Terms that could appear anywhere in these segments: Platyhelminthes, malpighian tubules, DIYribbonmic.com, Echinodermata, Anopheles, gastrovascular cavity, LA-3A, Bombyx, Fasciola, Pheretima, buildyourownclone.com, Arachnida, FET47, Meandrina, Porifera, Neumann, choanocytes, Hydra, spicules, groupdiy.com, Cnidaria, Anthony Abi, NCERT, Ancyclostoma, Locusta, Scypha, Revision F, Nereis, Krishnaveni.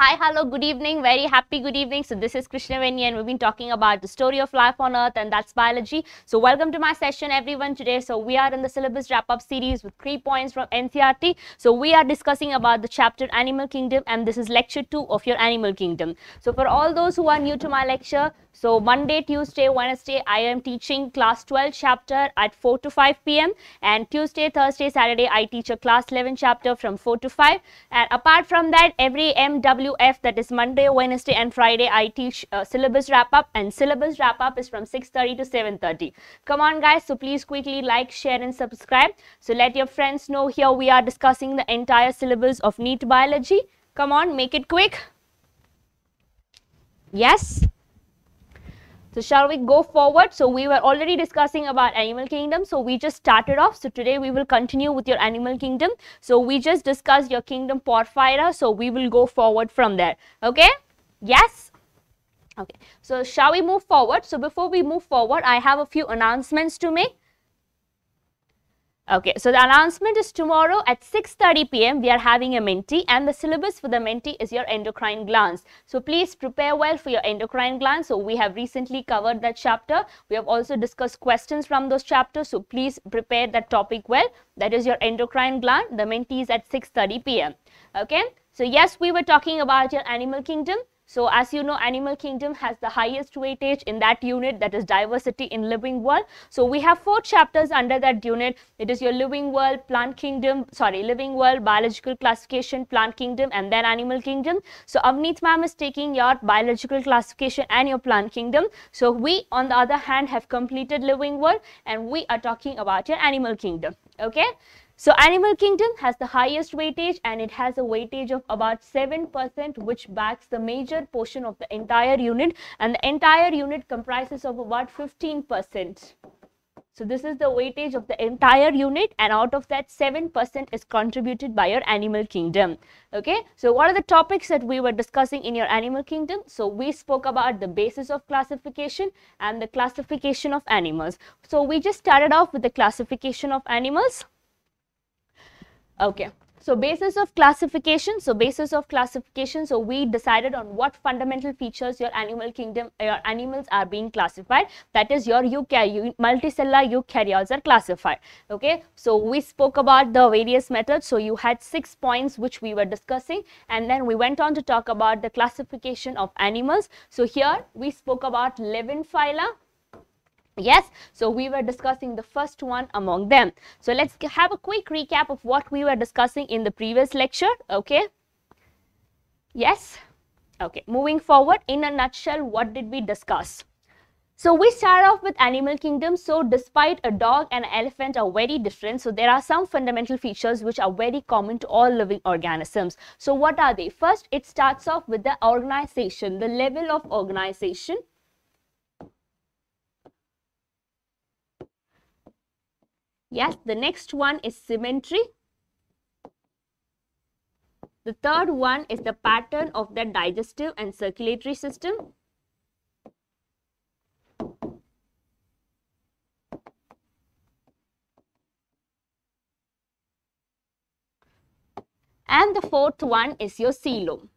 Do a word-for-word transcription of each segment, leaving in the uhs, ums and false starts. Hi, hello, good evening, very happy good evening. So this is Krishnaveni and we've been talking about the story of life on earth, and that's biology. So welcome to my session everyone today. So we are in the syllabus wrap-up series with three points from N C E R T. So we are discussing about the chapter Animal Kingdom, and this is lecture two of your Animal Kingdom. So for all those who are new to my lecture, so Monday, Tuesday, Wednesday, I am teaching class twelve chapter at four to five p m and Tuesday, Thursday, Saturday, I teach a class eleven chapter from four to five. And apart from that, every M W F, that is Monday, Wednesday and Friday, I teach uh, syllabus wrap up, and syllabus wrap up is from six thirty to seven thirty. Come on guys, so please quickly like, share and subscribe. So let your friends know. Here we are discussing the entire syllabus of NEET biology. Come on, make it quick. Yes. So shall we go forward? So we were already discussing about Animal Kingdom. So we just started off. So today we will continue with your Animal Kingdom. So we just discussed your kingdom Porifera. So we will go forward from there. Okay? Yes? Okay. So shall we move forward? So before we move forward, I have a few announcements to make. Okay, so the announcement is tomorrow at six thirty p m we are having a mentee, and the syllabus for the mentee is your endocrine glands. So please prepare well for your endocrine glands. So we have recently covered that chapter. We have also discussed questions from those chapters. So please prepare that topic well. That is your endocrine gland. The mentee is at six thirty p m Okay, so yes, we were talking about your Animal Kingdom. So as you know, Animal Kingdom has the highest weightage in that unit, that is diversity in living world. So we have four chapters under that unit. It is your living world, plant kingdom, sorry, living world, biological classification, plant kingdom, and then animal kingdom. So Avni ma'am is taking your biological classification and your plant kingdom. So we on the other hand have completed living world, and we are talking about your animal kingdom. Okay. So Animal Kingdom has the highest weightage, and it has a weightage of about seven percent, which backs the major portion of the entire unit, and the entire unit comprises of about fifteen percent. So this is the weightage of the entire unit, and out of that seven percent is contributed by your Animal Kingdom. Okay, so what are the topics that we were discussing in your Animal Kingdom? So we spoke about the basis of classification and the classification of animals. So we just started off with the classification of animals. Okay, so basis of classification. So basis of classification. So we decided on what fundamental features your animal kingdom, your animals are being classified. That is your eukaryotes, multicellular eukaryotes are classified. Okay, so we spoke about the various methods. So you had six points which we were discussing, and then we went on to talk about the classification of animals. So here we spoke about eleven phyla. Yes, so we were discussing the first one among them. So let's have a quick recap of what we were discussing in the previous lecture. Okay. Yes. Okay, moving forward, in a nutshell, what did we discuss? So we start off with Animal Kingdom. So despite a dog and an elephant are very different, so there are some fundamental features which are very common to all living organisms. So what are they? First, it starts off with the organization, the level of organization. Yes, the next one is symmetry. The third one is the pattern of the digestive and circulatory system. And the fourth one is your coelom.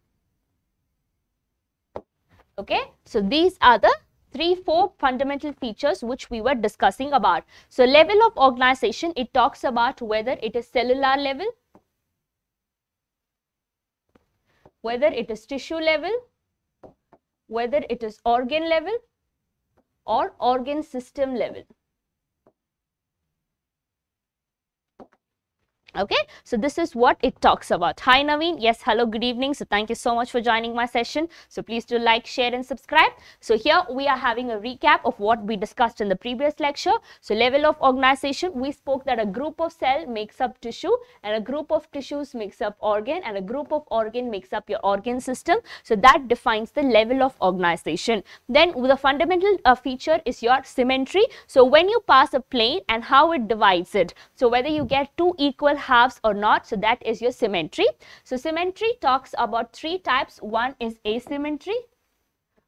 Okay, so these are the three, four fundamental features which we were discussing about. So level of organization, it talks about whether it is cellular level, whether it is tissue level, whether it is organ level or organ system level. Okay, so this is what it talks about. Hi Naveen, yes, hello, good evening. So thank you so much for joining my session. So please do like, share and subscribe. So here we are having a recap of what we discussed in the previous lecture. So level of organization, we spoke that a group of cell makes up tissue, and a group of tissues makes up organ, and a group of organ makes up your organ system. So that defines the level of organization. Then the fundamental uh, feature is your symmetry. So when you pass a plane and how it divides it, so whether you get two equal halves or not, so that is your symmetry. So symmetry talks about three types. One is asymmetry,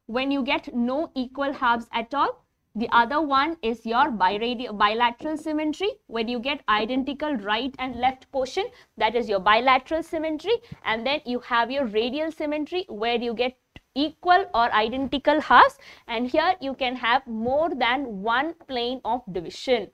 when you get no equal halves at all. The other one is your bilateral symmetry, when you get identical right and left portion, that is your bilateral symmetry. And then you have your radial symmetry, where you get equal or identical halves, and here you can have more than one plane of division.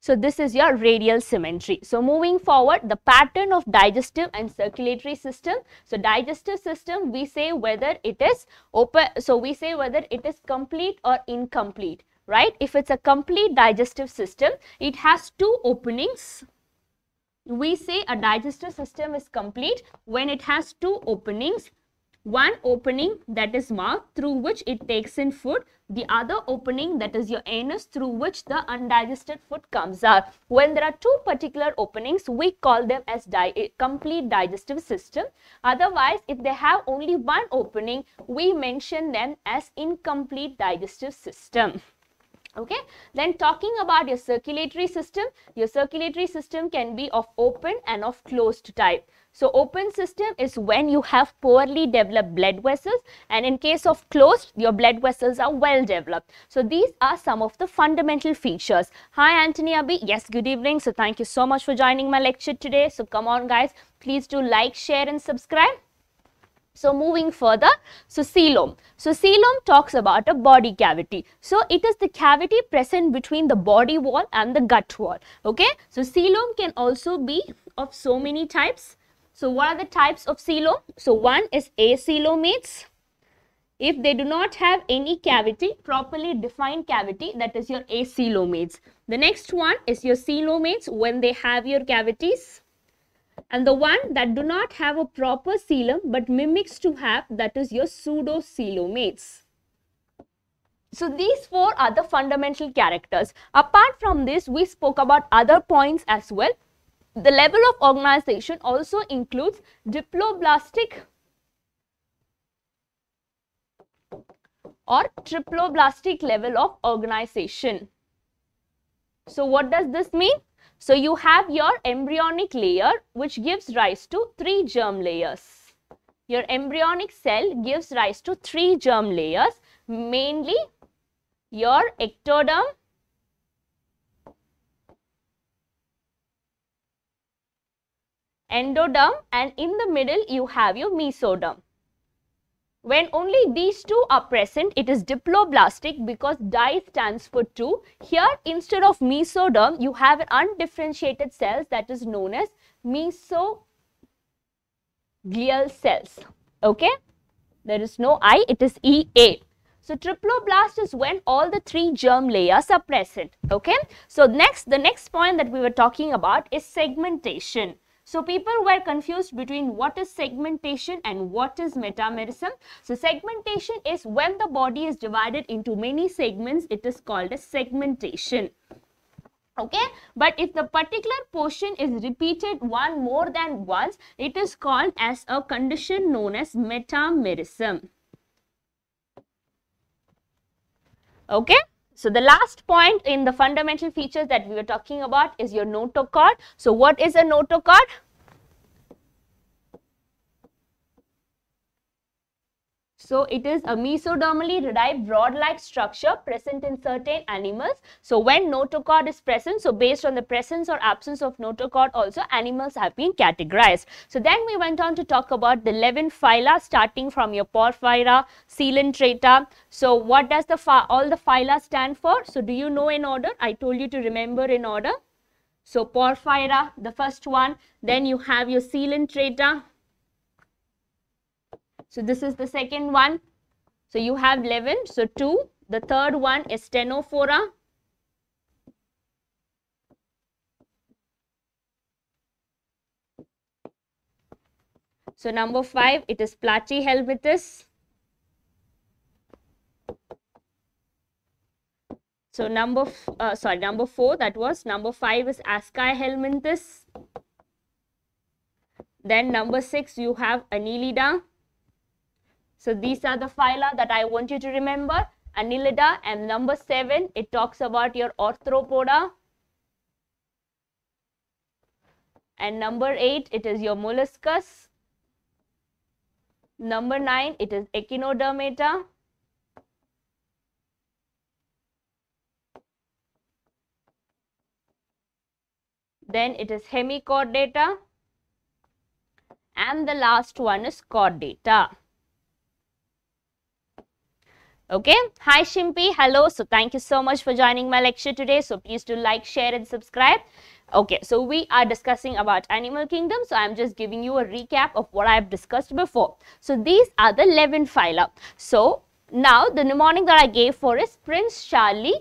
So this is your radial symmetry. So moving forward, the pattern of digestive and circulatory system. So digestive system, we say whether it is open, so we say whether it is complete or incomplete, right? If it's a complete digestive system, it has two openings. We say a digestive system is complete when it has two openings. One opening, that is mouth, through which it takes in food. The other opening, that is your anus, through which the undigested food comes out. When there are two particular openings, we call them as di- complete digestive system. Otherwise, if they have only one opening, we mention them as incomplete digestive system. Okay, then talking about your circulatory system, your circulatory system can be of open and of closed type. So open system is when you have poorly developed blood vessels, and in case of closed, your blood vessels are well developed. So these are some of the fundamental features. Hi Anthony Abi, yes, good evening. So thank you so much for joining my lecture today. So come on guys, please do like, share and subscribe. So moving further, so coelom. So coelom talks about a body cavity. So it is the cavity present between the body wall and the gut wall. Okay, so coelom can also be of so many types. So what are the types of coelom? So one is acelomates. If they do not have any cavity, properly defined cavity, that is your acelomates. The next one is your coelomates when they have your cavities. And the one that do not have a proper coelom but mimics to have, that is your pseudocoelomates. So these four are the fundamental characters. Apart from this, we spoke about other points as well. The level of organization also includes diploblastic or triploblastic level of organization. So what does this mean? So you have your embryonic layer, which gives rise to three germ layers. Your embryonic cell gives rise to three germ layers, mainly your ectoderm, endoderm, and in the middle you have your mesoderm. When only these two are present, it is diploblastic because di stands for two. Here, instead of mesoderm, you have an undifferentiated cells that is known as mesoglial cells. Okay, there is no I, it is E A. So triploblast is when all the three germ layers are present. Okay, so next, the next point that we were talking about is segmentation. So people were confused between what is segmentation and what is metamerism. So segmentation is when the body is divided into many segments, it is called as segmentation. Okay, but if the particular portion is repeated one more than once, it is called as a condition known as metamerism. Okay. So the last point in the fundamental features that we were talking about is your notochord. So what is a notochord? So it is a mesodermally derived rod-like structure present in certain animals. So when notochord is present, so based on the presence or absence of notochord also animals have been categorized. So then we went on to talk about the eleven phyla, starting from your Porifera, Coelenterata. So what does the all the phyla stand for? So do you know in order? I told you to remember in order. So Porifera, the first one, then you have your Coelenterata. So this is the second one. So you have eleven. So two. The third one is Ctenophora. So number five, it is Platyhelminthes. So number, uh, sorry, number four, that was number five is Ascaris. Then number six, you have Annelida. So these are the phyla that I want you to remember, Annelida, and number seven, it talks about your Arthropoda, and number eight, it is your molluscus, Number nine, it is Echinodermata. Then it is Hemichordata. And the last one is Chordata. Okay. Hi Shimpi. Hello. So thank you so much for joining my lecture today. So please do like, share and subscribe. Okay. So we are discussing about animal kingdom. So I'm just giving you a recap of what I've discussed before. So these are the eleven phyla. So now the mnemonic that I gave for is Prince Charlie.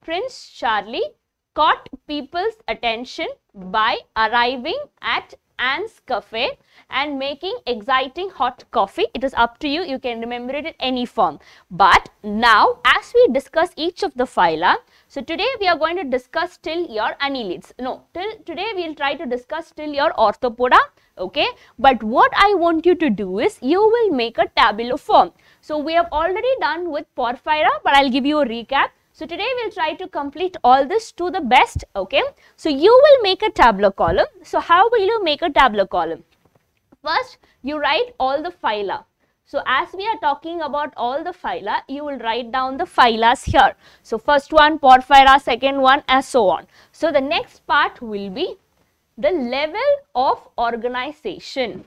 Prince Charlie caught people's attention by arriving at Anne's Cafe and making exciting hot coffee. It is up to you, you can remember it in any form. But now as we discuss each of the phyla, so today we are going to discuss till your annelids. No, till today we will try to discuss till your Arthropoda. Okay, but what I want you to do is you will make a tabular form. So we have already done with Porifera, but I'll give you a recap. So today we'll try to complete all this to the best, okay? So you will make a tabular column. So how will you make a tabular column? First, you write all the phyla. So as we are talking about all the phyla, you will write down the phylas here. So first one, Porifera, second one, and so on. So the next part will be the level of organization.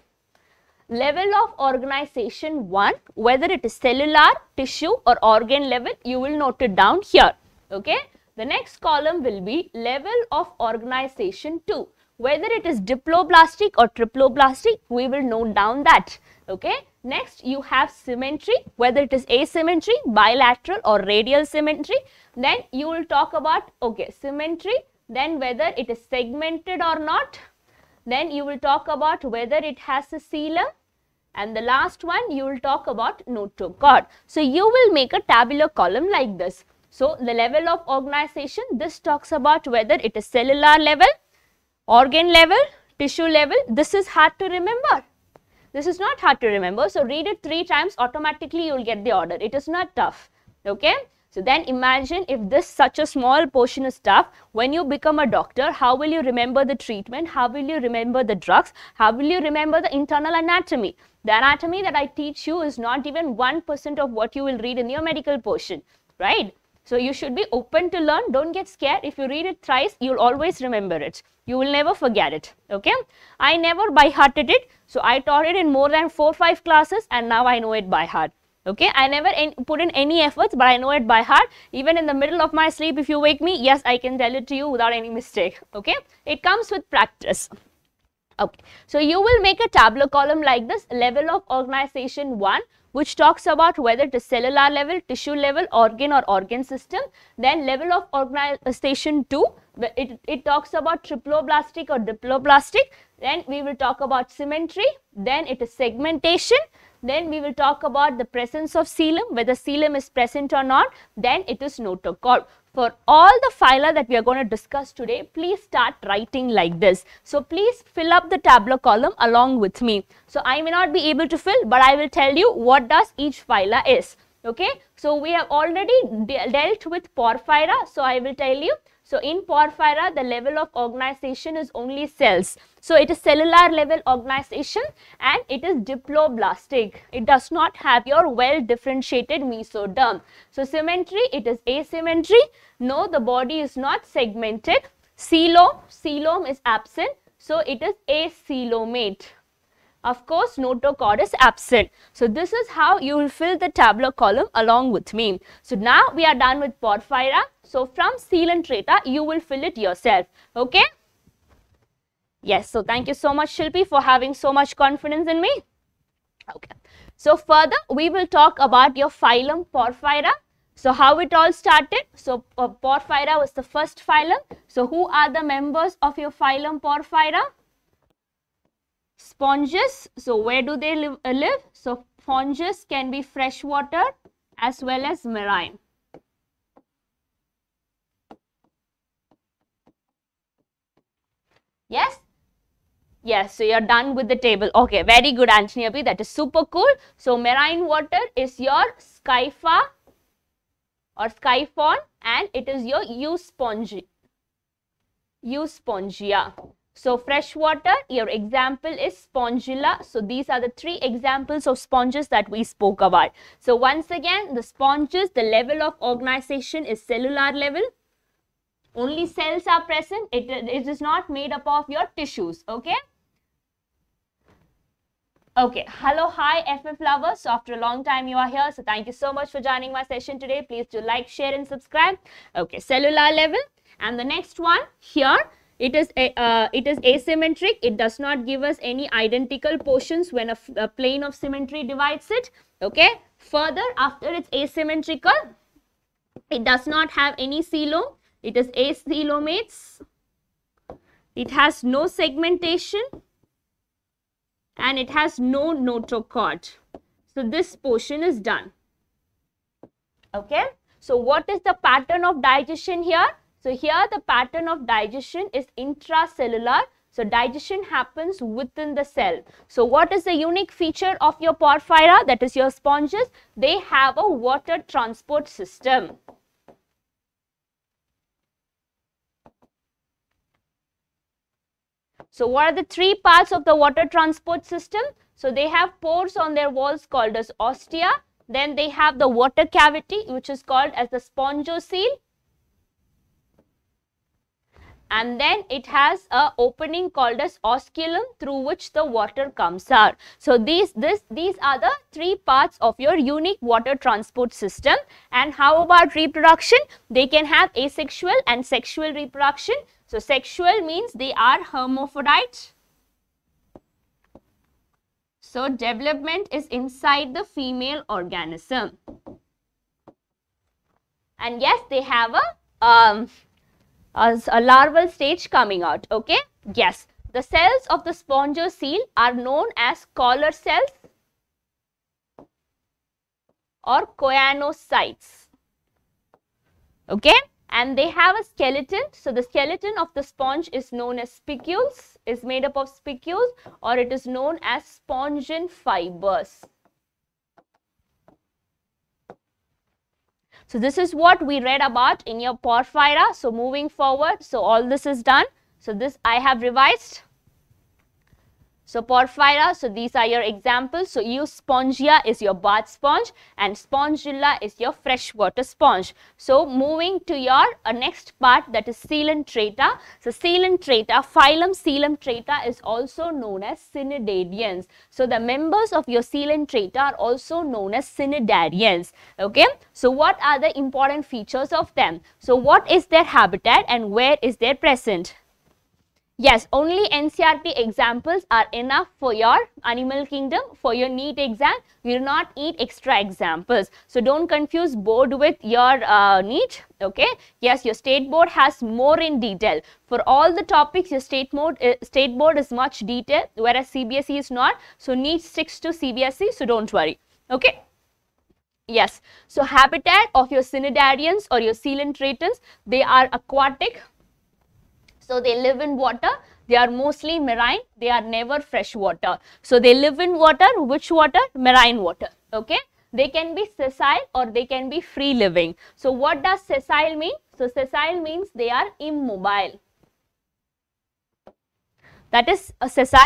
Level of organization one, whether it is cellular, tissue or organ level, you will note it down here. Okay. The next column will be level of organization two, whether it is diploblastic or triploblastic, we will note down that. Okay. Next, you have symmetry, whether it is asymmetry, bilateral or radial symmetry. Then you will talk about, okay, symmetry, then whether it is segmented or not. Then you will talk about whether it has a coelom. And the last one, you will talk about notochord. So you will make a tabular column like this. So the level of organization, this talks about whether it is cellular level, organ level, tissue level. This is hard to remember. This is not hard to remember. So read it three times, automatically you will get the order. It is not tough. Okay. So then imagine if this such a small portion is tough, when you become a doctor, how will you remember the treatment? How will you remember the drugs? How will you remember the internal anatomy? The anatomy that I teach you is not even one percent of what you will read in your medical portion, right? So you should be open to learn. Don't get scared. If you read it thrice, you'll always remember it. You will never forget it, okay? I never by hearted it. So I taught it in more than four or five classes and now I know it by heart. Okay, I never put in any efforts, but I know it by heart. Even in the middle of my sleep, if you wake me, yes, I can tell it to you without any mistake. Okay, it comes with practice. Okay, so you will make a tabular column like this, level of organization one, which talks about whether it is cellular level, tissue level, organ or organ system. Then level of organization two, it, it talks about triploblastic or diploblastic. Then we will talk about symmetry, then it is segmentation. Then we will talk about the presence of coelom, whether coelom is present or not, then it is notochord. For all the phyla that we are going to discuss today, please start writing like this. So please fill up the tabular column along with me. So I may not be able to fill, but I will tell you what does each phyla is. Okay. So we have already de dealt with Porifera. So I will tell you. So in Porifera, the level of organization is only cells. So it is cellular level organization and it is diploblastic. It does not have your well differentiated mesoderm. So symmetry, it is asymmetry. No, the body is not segmented. Coelom, coelom is absent. So it is acelomate. Of course, notochord is absent. So this is how you will fill the tabular column along with me. So now we are done with Porifera. So from Coelenterata, you will fill it yourself. Okay? Yes. So thank you so much, Shilpi, for having so much confidence in me. Okay. So further, we will talk about your phylum Porifera. So how it all started. So uh, Porifera was the first phylum. So who are the members of your phylum Porifera? Sponges. So where do they live, uh, live? So sponges can be freshwater as well as marine. Yes? Yes. So you're done with the table. Okay. Very good, Anthony Abhi. That is super cool. So marine water is your Scypha or Scyphon and it is your Euspongia. Euspongia. So fresh water, your example is Spongilla. So these are the three examples of sponges that we spoke about. So once again, the sponges, the level of organization is cellular level. Only cells are present. It, it is not made up of your tissues. Okay. Okay, hello, hi, F F lovers. So after a long time you are here. So thank you so much for joining my session today. Please do like, share and subscribe. Okay, cellular level. And the next one here, it is, a, uh, it is asymmetric. It does not give us any identical portions when a, a plane of symmetry divides it. Okay, further after it's asymmetrical, it does not have any coelom. It is acelomates. It has no segmentation. And it has no notochord. So this portion is done. Okay. So what is the pattern of digestion here? So here the pattern of digestion is intracellular. So digestion happens within the cell. So what is the unique feature of your porifera? That is your sponges. They have a water transport system. So what are the three parts of the water transport system? So they have pores on their walls called as ostia. Then they have the water cavity which is called as the spongiocele. And then it has an opening called as osculum through which the water comes out. So these, this, these are the three parts of your unique water transport system. And how about reproduction? They can have asexual and sexual reproduction. So sexual means they are hermaphrodite. So development is inside the female organism. And yes, they have a, um, a, a larval stage coming out. Okay. Yes. The cells of the spongiocele are known as collar cells or choanocytes. Okay. And they have a skeleton. So the skeleton of the sponge is known as spicules, is made up of spicules, or it is known as spongin fibers. So this is what we read about in your porifera. So moving forward, so all this is done. So this I have revised. So porifera, so these are your examples. So Euspongia is your bath sponge and Spongilla is your freshwater sponge. So moving to your uh, next part, that is Coelenterata. So Coelenterata, phylum Coelenterata is also known as Cnidarians. So the members of your Coelenterata are also known as Cnidarians. Okay. So what are the important features of them? So what is their habitat and where is their present? Yes, only N C E R T examples are enough for your animal kingdom, for your NEET exam. You do not need extra examples. So don't confuse board with your uh, NEET. Okay. Yes, your state board has more in detail. For all the topics, your state, mode, uh, state board is much detailed, whereas C B S E is not. So NEET sticks to C B S E, so don't worry. Okay. Yes. So habitat of your Cnidarians or your Coelenteratans, they are aquatic. So they live in water, they are mostly marine, they are never fresh water. So they live in water, which water? Marine water, okay. They can be sessile or they can be free living. So what does sessile mean? So sessile means they are immobile. That is a sessile,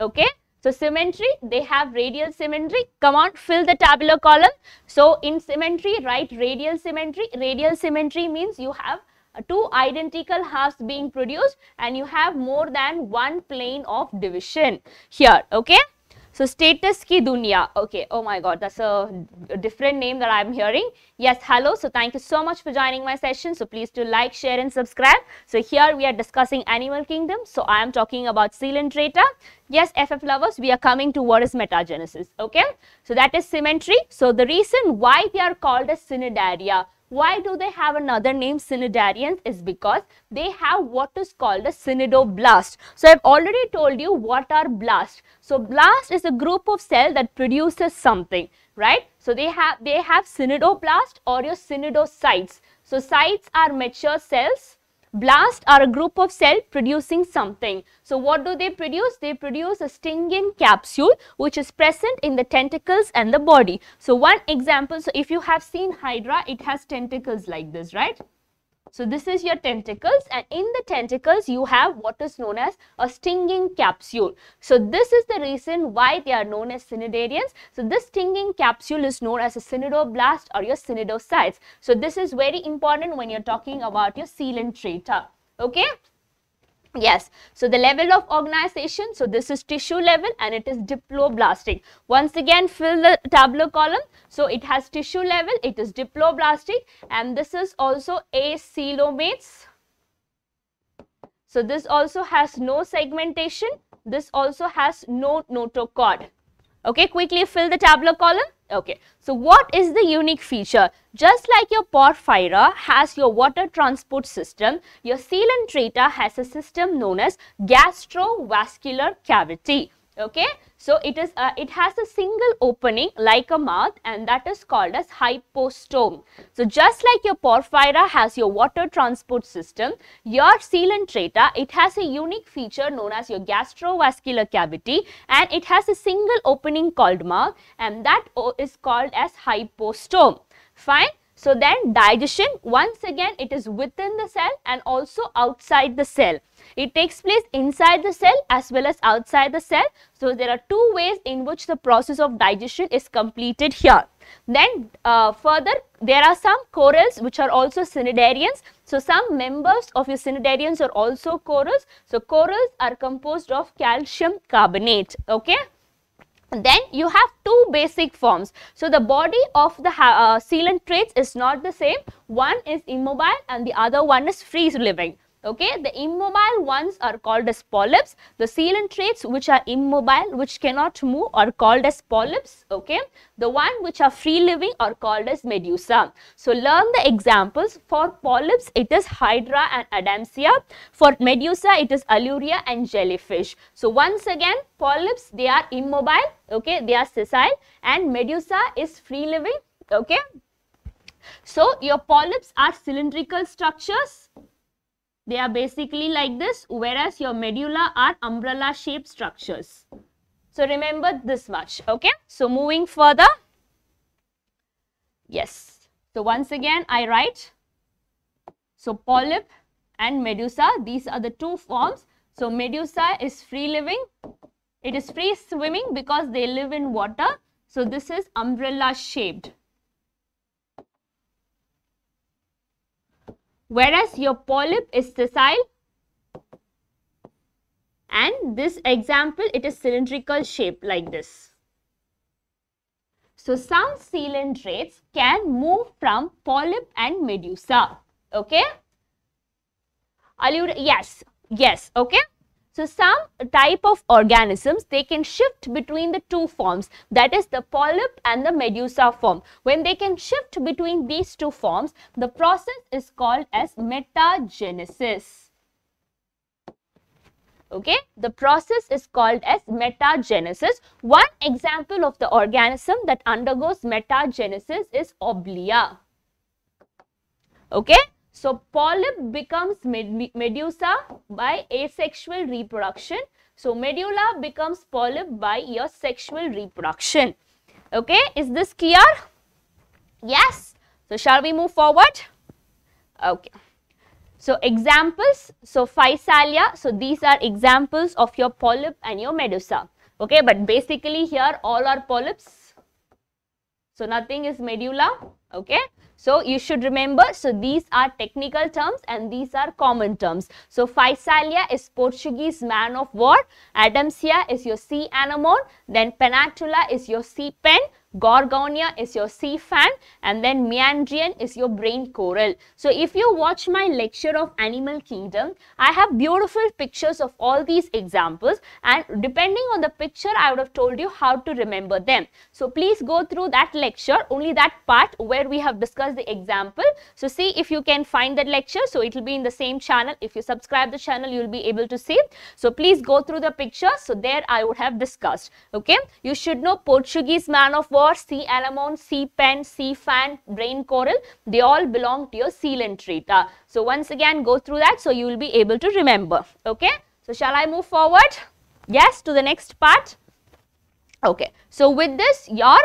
okay. So symmetry, they have radial symmetry. Come on, fill the tabular column. So in symmetry, write radial symmetry. Radial symmetry means you have two identical halves being produced and you have more than one plane of division here. Okay. So status ki dunya. Okay. Oh my god, that's a different name that I'm hearing. Yes, hello. So thank you so much for joining my session. So please do like, share and subscribe. So here we are discussing animal kingdom. So I am talking about Coelenterata. Yes, F F lovers, we are coming to what is metagenesis. Okay. So that is symmetry. So the reason why they are called as Cnidaria, why do they have another name Cnidarians, is because they have what is called a cnidoblast. So I've already told you what are blasts. So blast is a group of cells that produces something, right? So they have they have cnidoblast or your cnidocytes. So cytes are mature cells. Blasts are a group of cells producing something. So what do they produce? They produce a stinging capsule which is present in the tentacles and the body. So one example, so if you have seen Hydra, it has tentacles like this, right? So this is your tentacles, and in the tentacles you have what is known as a stinging capsule. So this is the reason why they are known as cnidarians. So this stinging capsule is known as a cnidoblast or your cnidocytes. So this is very important when you're talking about your coelenterata. Okay. Yes, so the level of organization, so this is tissue level and it is diploblastic. Once again, fill the tabular column. So it has tissue level, it is diploblastic, and this is also acelomates. So this also has no segmentation, this also has no notochord. Okay, quickly fill the tabular column. Okay, so what is the unique feature? Just like your Porifera has your water transport system, your Coelenterata has a system known as gastrovascular cavity. Okay, so it is a, it has a single opening like a mouth, and that is called as hypostome. So just like your Porifera has your water transport system, your Coelenterata, it has a unique feature known as your gastrovascular cavity, and it has a single opening called mouth, and that is called as hypostome. Fine. So then digestion, once again it is within the cell and also outside the cell. It takes place inside the cell as well as outside the cell. So there are two ways in which the process of digestion is completed here. Then uh, further there are some corals which are also cnidarians. So some members of your cnidarians are also corals. So corals are composed of calcium carbonate. Okay. Then you have two basic forms. So the body of the uh, coelenterates is not the same. One is immobile and the other one is free living. Okay, the immobile ones are called as polyps. The coelenterates which are immobile, which cannot move, are called as polyps. Okay, the one which are free living are called as medusa. So learn the examples. For polyps it is Hydra and Adamsia. For medusa it is Alluria and jellyfish. So once again, polyps, they are immobile. Okay, they are sessile, and medusa is free living. Okay, so your polyps are cylindrical structures. They are basically like this, whereas your medulla are umbrella shaped structures. So remember this much. Okay, so moving further. Yes, so once again I write, so polyp and medusa, these are the two forms. So medusa is free living, it is free swimming because they live in water. So this is umbrella shaped. Whereas your polyp is sessile, and this example it is cylindrical shape like this. So some coelenterates can move from polyp and medusa. Okay. Allure, yes, yes, okay. So some type of organisms, they can shift between the two forms, that is the polyp and the medusa form. When they can shift between these two forms, the process is called as metagenesis. Okay, the process is called as metagenesis. One example of the organism that undergoes metagenesis is Obelia. Okay. So polyp becomes med medusa by asexual reproduction. So medulla becomes polyp by your sexual reproduction. Okay, is this clear? Yes. So shall we move forward? Okay. So examples, so Physalia, so these are examples of your polyp and your medusa. Okay, but basically here all are polyps. So nothing is medulla. Okay. So you should remember, so these are technical terms and these are common terms. So Physalia is Portuguese man of war, Adamsia is your sea anemone, then Panatula is your sea pen, Gorgonia is your sea fan, and then Meandrian is your brain coral. So if you watch my lecture of Animal Kingdom, I have beautiful pictures of all these examples, and depending on the picture I would have told you how to remember them. So please go through that lecture, only that part where we have discussed the example. So see if you can find that lecture. So it will be in the same channel. If you subscribe the channel, you will be able to see. So please go through the pictures. So there I would have discussed. Okay, you should know Portuguese man of war, sea anemone, sea pen, sea fan, brain coral, they all belong to your coelenterata. So once again go through that, so you will be able to remember. Okay, so shall I move forward? Yes, to the next part. Okay, so with this your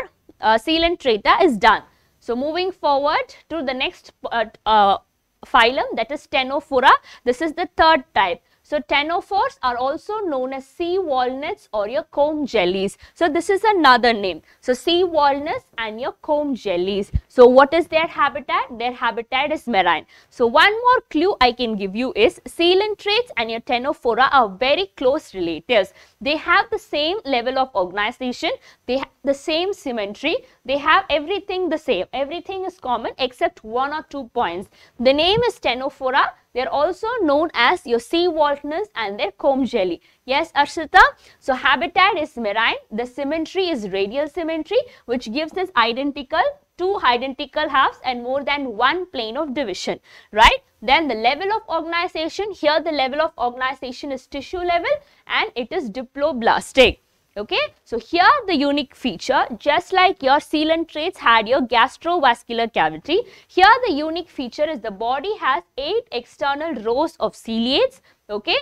uh, coelenterata is done. So moving forward to the next uh, uh, phylum, that is Ctenophora. This is the third type. So ctenophores are also known as sea walnuts or your comb jellies. So this is another name. So sea walnuts and your comb jellies. So what is their habitat? Their habitat is marine. So one more clue I can give you is coelenterata and your ctenophora are very close relatives. They have the same level of organization. They have the same symmetry. They have everything the same. Everything is common except one or two points. The name is ctenophora. They are also known as your sea walnuts and their comb jelly. Yes, Arshita. So habitat is marine. The symmetry is radial symmetry, which gives us identical, two identical halves and more than one plane of division, right? Then the level of organization, here the level of organization is tissue level and it is diploblastic. Okay, so here the unique feature, just like your coelenterata had your gastrovascular cavity, here the unique feature is the body has eight external rows of ciliates, okay,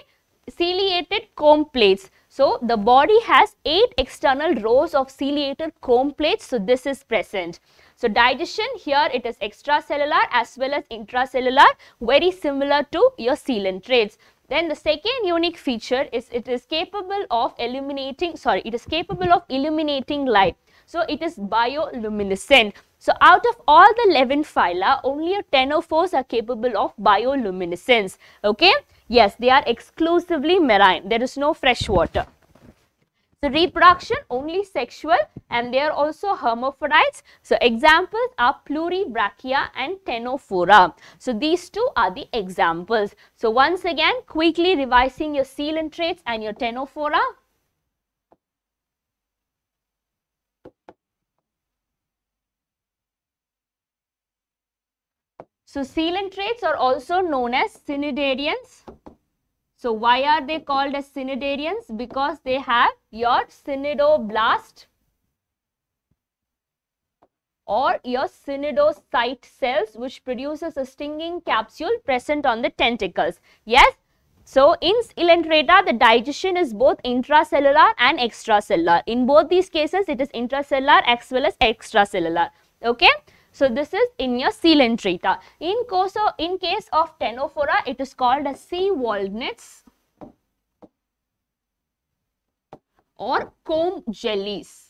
ciliated comb plates. So the body has eight external rows of ciliated comb plates, so this is present. So digestion, here it is extracellular as well as intracellular, very similar to your coelenterata. Then the second unique feature is it is capable of illuminating, sorry, it is capable of illuminating light. So it is bioluminescent. So out of all the eleven phyla, only ctenophores are capable of bioluminescence. Okay, yes, they are exclusively marine. There is no fresh water. So reproduction only sexual and they are also hermaphrodites. So examples are pluribrachia and ctenophora. So these two are the examples. So once again, quickly revising your coelenterata and your ctenophora. So coelenterates are also known as cnidarians. So why are they called as cnidarians? Because they have your cnidoblast or your cnidocyte cells which produces a stinging capsule present on the tentacles. Yes. So in coelenterata, the digestion is both intracellular and extracellular. In both these cases, it is intracellular as well as extracellular. Okay. So this is in your coelenterata. In case of, in case of ctenophora, it is called as sea walnuts or comb jellies.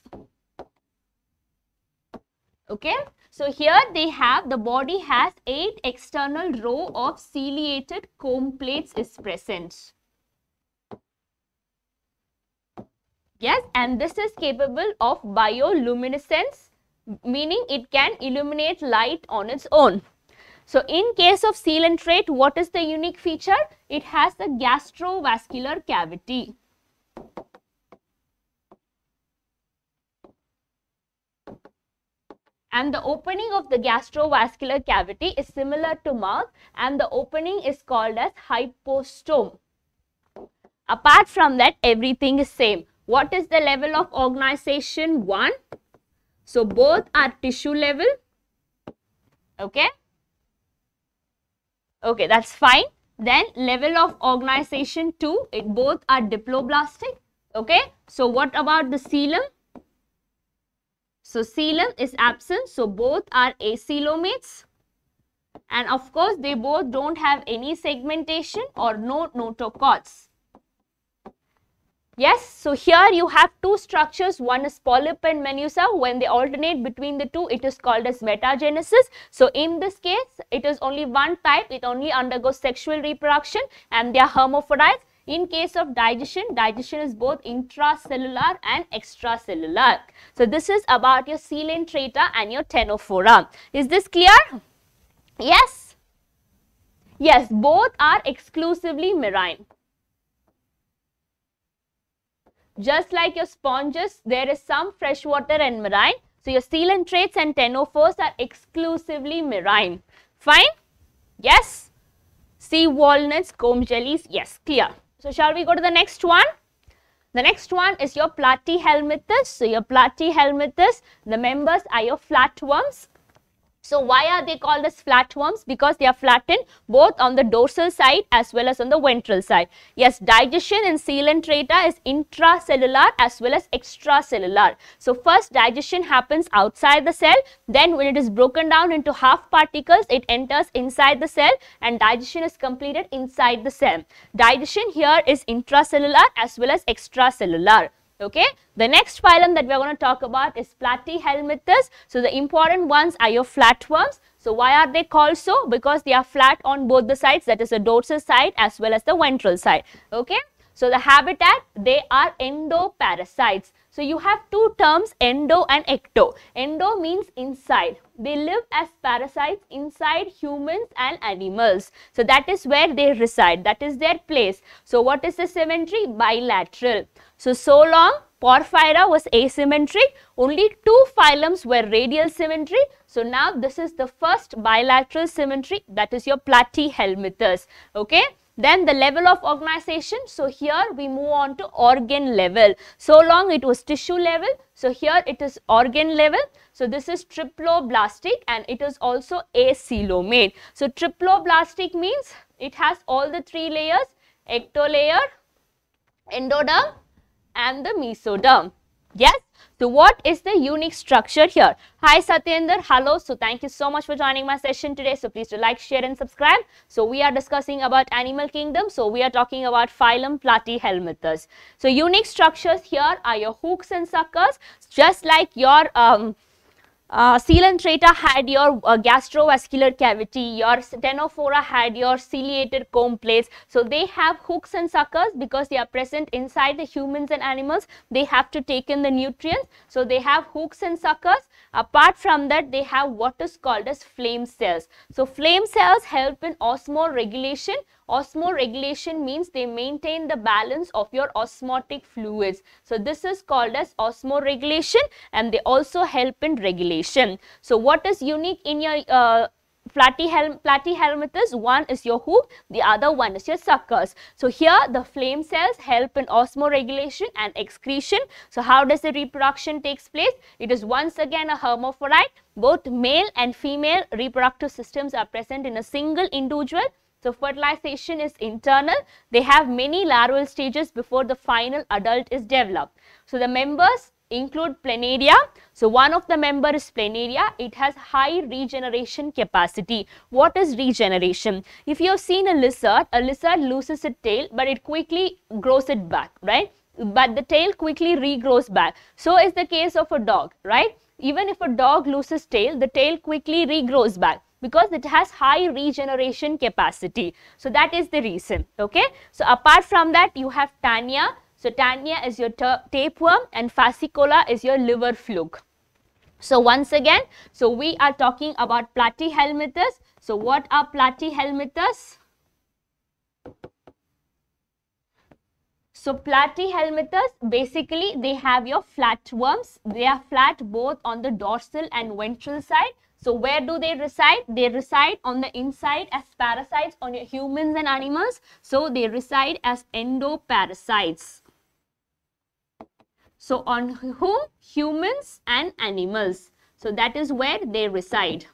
Okay. So here they have, the body has eight external row of ciliated comb plates is present. Yes, and this is capable of bioluminescence, meaning it can illuminate light on its own. So in case of coelenterate, what is the unique feature? It has the gastrovascular cavity. And the opening of the gastrovascular cavity is similar to mouth and the opening is called as hypostome. Apart from that, everything is same. What is the level of organization? One. So both are tissue level. Okay. Okay, that's fine. Then level of organization two, it both are diploblastic. Okay. So what about the coelom? So coelom is absent. So both are acoelomates. And of course, they both don't have any segmentation or no notochords. Yes, so here you have two structures, one is polyp and medusa. When they alternate between the two, it is called as metagenesis. So in this case, it is only one type, it only undergoes sexual reproduction and they are hermaphrodites. In case of digestion, digestion is both intracellular and extracellular. So this is about your coelenterata and your ctenophora. Is this clear? Yes. Yes, both are exclusively marine. Just like your sponges, there is some freshwater and marine. So your coelenterates and ctenophores are exclusively marine. Fine? Yes. Sea walnuts, comb jellies. Yes, clear. So shall we go to the next one? The next one is your platyhelminthes. So your platyhelminthes, the members are your flatworms. So why are they called as flatworms? Because they are flattened both on the dorsal side as well as on the ventral side. Yes, digestion in Coelenterata is intracellular as well as extracellular. So first digestion happens outside the cell. Then when it is broken down into half particles, it enters inside the cell and digestion is completed inside the cell. Digestion here is intracellular as well as extracellular. Okay, the next phylum that we are going to talk about is Platyhelminthes. So the important ones are your flatworms. So why are they called so? Because they are flat on both the sides, that is the dorsal side as well as the ventral side. Okay, so the habitat, they are endoparasites. So you have two terms, endo and ecto. Endo means inside. They live as parasites inside humans and animals. So that is where they reside. That is their place. So what is the symmetry? Bilateral. So, so long Porifera was asymmetric. Only two phylums were radial symmetry. So now this is the first bilateral symmetry, that is your Platyhelminthes. Okay. Then the level of organization, so here we move on to organ level. So long it was tissue level, so here it is organ level. So this is triploblastic and it is also acelomate. So triploblastic means it has all the three layers, ectolayer, endoderm and the mesoderm. Yes. So what is the unique structure here? Hi Satyendra, hello. So thank you so much for joining my session today. So please do like, share and subscribe. So we are discussing about animal kingdom. So we are talking about phylum Platyhelminthes. So unique structures here are your hooks and suckers. Just like your um, uh, Coelenterata had your uh, gastrovascular cavity, your Ctenophora had your ciliated comb plates. So they have hooks and suckers because they are present inside the humans and animals. They have to take in the nutrients. So they have hooks and suckers. Apart from that, they have what is called as flame cells. So flame cells help in osmoregulation. Osmoregulation means they maintain the balance of your osmotic fluids. So this is called as osmoregulation and they also help in regulation. So what is unique in your uh, Platyhelm, Platyhelminthes? One is your hook, the other one is your suckers. So here the flame cells help in osmoregulation and excretion. So how does the reproduction takes place? It is once again a hermaphrodite. Both male and female reproductive systems are present in a single individual. So fertilization is internal. They have many larval stages before the final adult is developed. So the members include planaria. So one of the member is planaria. It has high regeneration capacity. What is regeneration? If you have seen a lizard, a lizard loses its tail but it quickly grows it back, right? But the tail quickly regrows back. So is the case of a dog, right? Even if a dog loses tail, the tail quickly regrows back, because it has high regeneration capacity. So that is the reason, okay? So apart from that, you have Taenia. So Taenia is your tapeworm and Fasciola is your liver fluke. So once again, so we are talking about Platyhelminthes. So what are Platyhelminthes? So Platyhelminthes, basically they have your flatworms. They are flat both on the dorsal and ventral side. So where do they reside? They reside on the inside as parasites on your humans and animals. So they reside as endoparasites. So on whom? Humans and animals. So that is where they reside.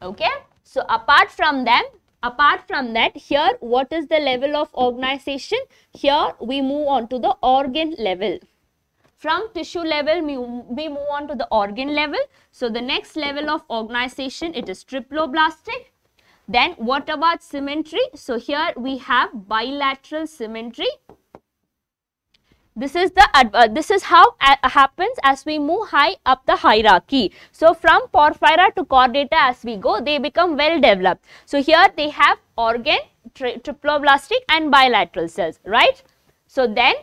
Okay. So apart from them, apart from that, here what is the level of organization? Here we move on to the organ level. From tissue level, we move on to the organ level. So the next level of organization, it is triploblastic. Then what about symmetry? So here we have bilateral symmetry. This is the uh, this is how uh, happens as we move high up the hierarchy. So from Porifera to Chordata as we go, they become well developed. So here they have organ, tri triploblastic and bilateral cells, right? So then,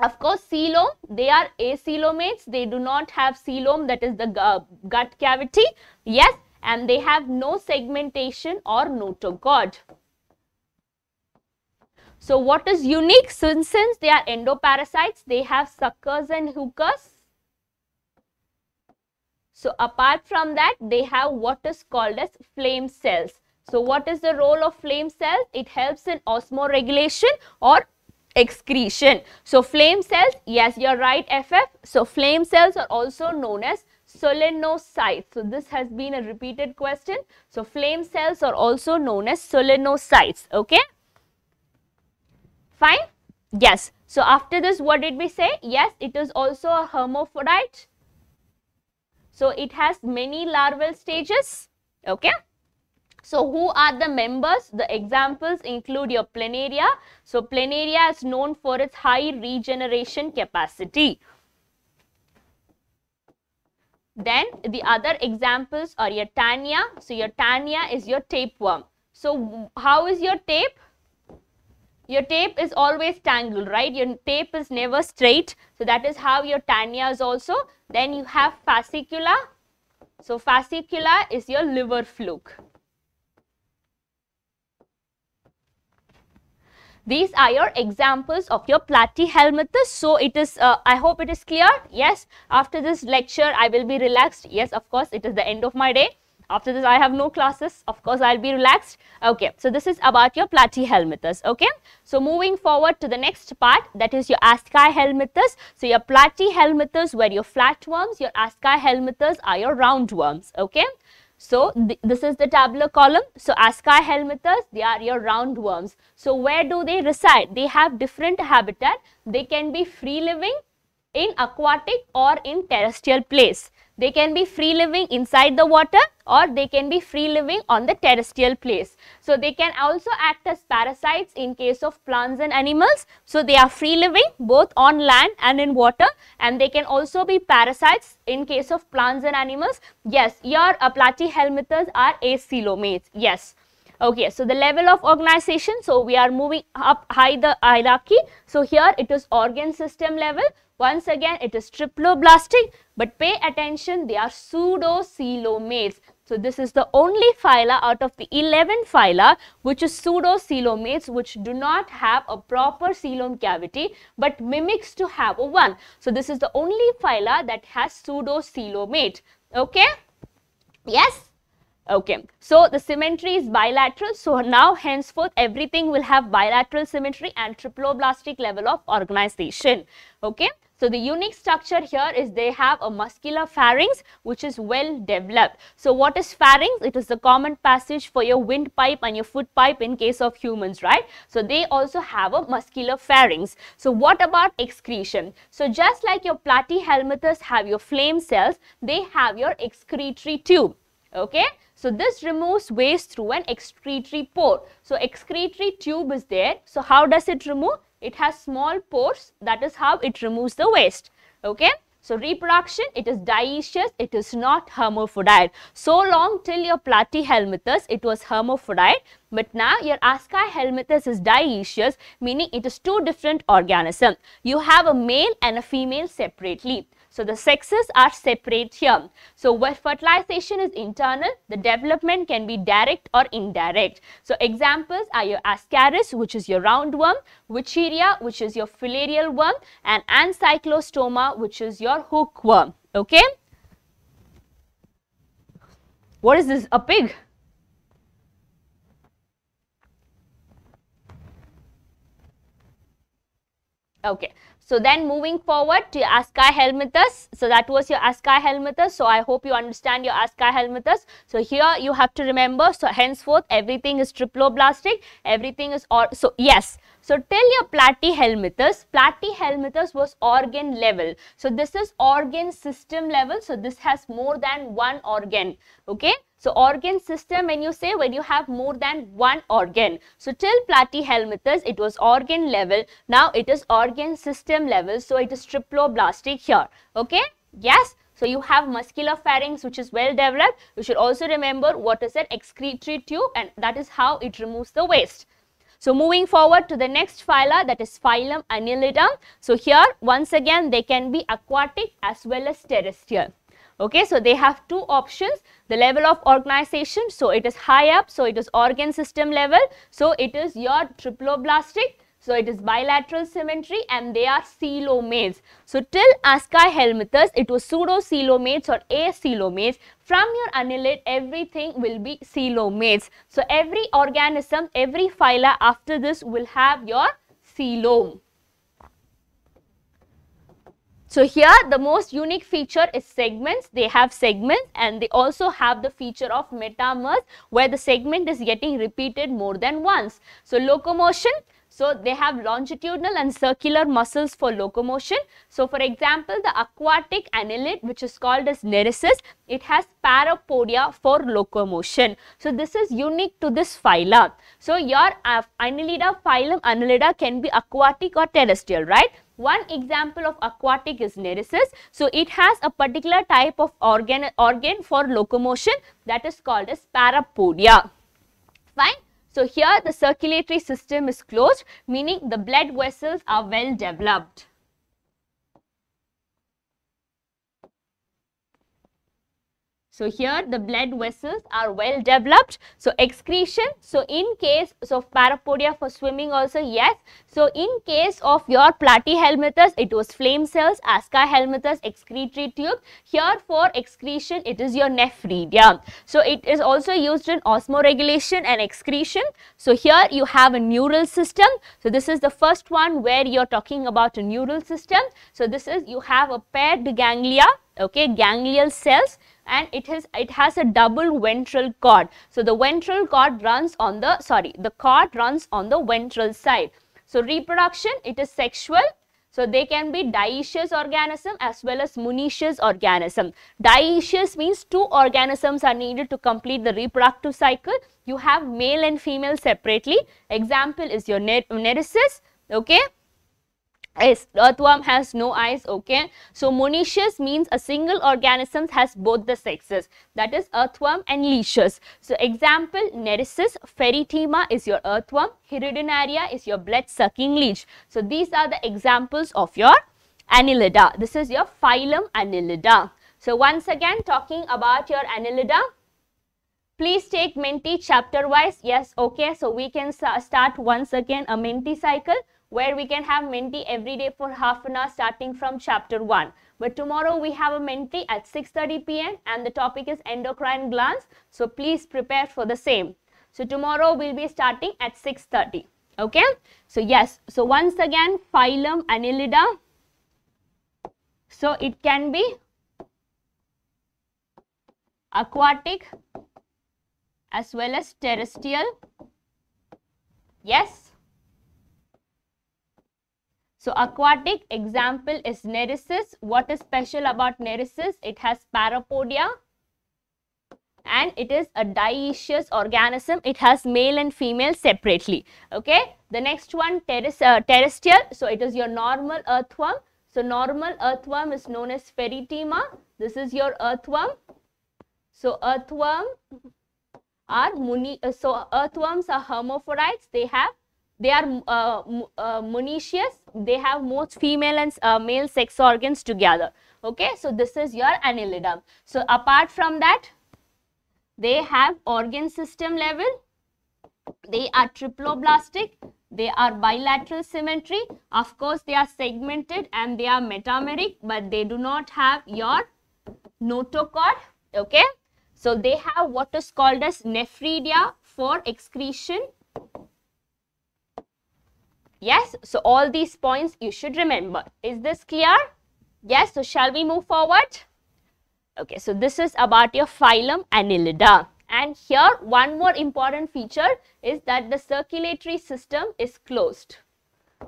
of course, coelom, they are acelomates. They do not have coelom, that is the gut cavity. Yes, and they have no segmentation or notochord. So what is unique? Since, since they are endoparasites, they have suckers and hookers. So apart from that, they have what is called as flame cells. So what is the role of flame cells? It helps in osmoregulation or excretion. So flame cells, yes, you're right, F F. So flame cells are also known as Solenocytes. So this has been a repeated question. So flame cells are also known as solenocytes. Okay, fine. Yes. So after this, what did we say? Yes, it is also a hermaphrodite. So it has many larval stages. Okay. So who are the members? The examples include your planaria. So planaria is known for its high regeneration capacity. Then the other examples are your taenia. So your taenia is your tapeworm. So how is your tape? Your tape is always tangled, right? Your tape is never straight. So that is how your taenia is also. Then you have fascicula. So fascicula is your liver fluke. These are your examples of your platyhelminthes. So it is, uh, I hope it is clear. Yes, after this lecture, I will be relaxed. Yes, of course, it is the end of my day. After this, I have no classes. Of course, I'll be relaxed. Okay, so this is about your platyhelminthes. Okay, so moving forward to the next part, that is your ascahelminthes. So your platyhelminthes were your flatworms. Your ascahelminthes are your roundworms. Okay. So, th this is the tabular column. So, Ascahelminthes, they are your roundworms. So, where do they reside? They have different habitat. They can be free living in aquatic or in terrestrial place. They can be free living inside the water or they can be free living on the terrestrial place. So, they can also act as parasites in case of plants and animals. So, they are free living both on land and in water, and they can also be parasites in case of plants and animals. Yes, your uh, platyhelminthes are acylomates. Yes. Okay, so the level of organization. So, we are moving up high the hierarchy. So, here it is organ system level. Once again, it is triploblastic. But pay attention, they are pseudocelomates. So, this is the only phyla out of the eleven phyla which is pseudocelomates, which do not have a proper coelom cavity but mimics to have a one. So, this is the only phyla that has pseudocelomate. Okay? Yes? Okay, so the symmetry is bilateral. So now henceforth everything will have bilateral symmetry and triploblastic level of organization. Okay, so the unique structure here is they have a muscular pharynx which is well developed. So what is pharynx? It is the common passage for your windpipe and your footpipe in case of humans, right? So they also have a muscular pharynx. So what about excretion? So just like your platyhelminthes have your flame cells, they have your excretory tube. Okay, so this removes waste through an excretory pore. So excretory tube is there. So how does it remove? It has small pores. That is how it removes the waste. Okay, so reproduction, it is dioecious. It is not hermaphrodite. So long till your platyhelminthes, it was hermaphrodite. But now your ascahelminthes is dioecious, meaning it is two different organisms. You have a male and a female separately. So, the sexes are separate here. So, where fertilization is internal, the development can be direct or indirect. So, examples are your Ascaris, which is your roundworm, Wicheria, which is your filarial worm, and Ancyclostoma, which is your hookworm. Okay. What is this? A pig? Okay. So then moving forward to ascahelminthes. So that was your ascahelminthes. So I hope you understand your ascahelminthes. So here you have to remember. So henceforth everything is triploblastic. Everything is or so yes. So till your platyhelminthes, platyhelminthes was organ level. So this is organ system level. So this has more than one organ. Okay. So organ system, when you say when you have more than one organ. So till platyhelminthes it was organ level. Now it is organ system level. So it is triploblastic here. Okay. Yes. So you have muscular pharynx which is well developed. You should also remember what is an excretory tube, and that is how it removes the waste. So moving forward to the next phyla, that is phylum Annelida. So here once again they can be aquatic as well as terrestrial. Okay, so they have two options, the level of organization, so it is high up, so it is organ system level, so it is your triploblastic, so it is bilateral symmetry, and they are coelomates. So till ascahelminthes, it was pseudocelomates or acelomates. From your annelid, everything will be coelomates. So every organism, every phyla after this will have your coelom. So here the most unique feature is segments. They have segments and they also have the feature of metamers where the segment is getting repeated more than once. So locomotion. So they have longitudinal and circular muscles for locomotion. So for example, the aquatic annelid, which is called as Nereis, it has parapodia for locomotion. So this is unique to this phyla. So your uh, Annelida phylum Annelida can be aquatic or terrestrial, right? One example of aquatic is Nereis. So it has a particular type of organ, organ for locomotion that is called as parapodia. Fine. So here the circulatory system is closed, meaning the blood vessels are well developed. So here the blood vessels are well developed. So excretion, so in case of parapodia for swimming also, yes. So in case of your Platyhelminthes, it was flame cells, Ascaris excretory tube. Here for excretion, it is your nephridia. So it is also used in osmoregulation and excretion. So here you have a neural system. So this is the first one where you're talking about a neural system. So this is, you have a paired ganglia, okay, ganglial cells. And it has it has a double ventral cord. So the ventral cord runs on the sorry the cord runs on the ventral side. So reproduction, it is sexual. So they can be dioecious organism as well as monoecious organism. Dioecious means two organisms are needed to complete the reproductive cycle. You have male and female separately. Example is your Nereis, okay. Yes, earthworm has no eyes, okay. So monoecious means a single organism has both the sexes, that is earthworm and leeches. So example, Nereis, Pheretima is your earthworm, Hydra is your blood sucking leech. So these are the examples of your Annelida. This is your phylum Annelida. So once again talking about your Annelida. Please take Menti chapter wise, yes, okay. So we can start once again a Menti cycle, where we can have Menti every day for half an hour starting from chapter one. But tomorrow we have a Menti at six thirty p m and the topic is endocrine glands. So please prepare for the same. So tomorrow we'll be starting at six thirty. Okay. So yes. So once again, phylum Annelida. So it can be aquatic as well as terrestrial. Yes. So aquatic, example is Nereis. What is special about Nereis? It has parapodia and it is a dioecious organism. It has male and female separately. Okay. The next one, terres uh, terrestrial. So it is your normal earthworm. So normal earthworm is known as Pheretima. This is your earthworm. So earthworm are muni uh, so earthworms are hermaphrodites. They have They are uh, uh, monoecious. They have most female and uh, male sex organs together. Okay, so this is your Annelida. So apart from that, they have organ system level. They are triploblastic. They are bilateral symmetry. Of course, they are segmented and they are metameric, but they do not have your notochord. Okay, so they have what is called as nephridia for excretion. Yes, so all these points you should remember. Is this clear? Yes, so shall we move forward? Okay, so this is about your phylum Annelida. And here one more important feature is that the circulatory system is closed.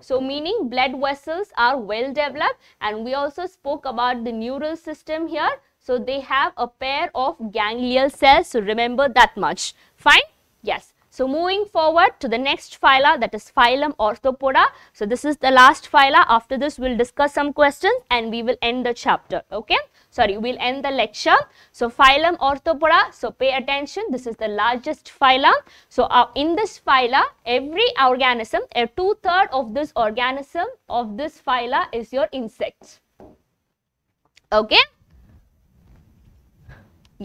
So meaning blood vessels are well developed, and we also spoke about the neural system here. So they have a pair of ganglial cells, so remember that much. Fine? Yes. So moving forward to the next phyla, that is phylum Arthropoda. So this is the last phyla. After this, we'll discuss some questions and we will end the chapter. Okay, sorry, we'll end the lecture. So phylum Arthropoda. So pay attention. This is the largest phyla. So uh, in this phyla, every organism, uh, two third of this organism of this phyla is your insects. Okay.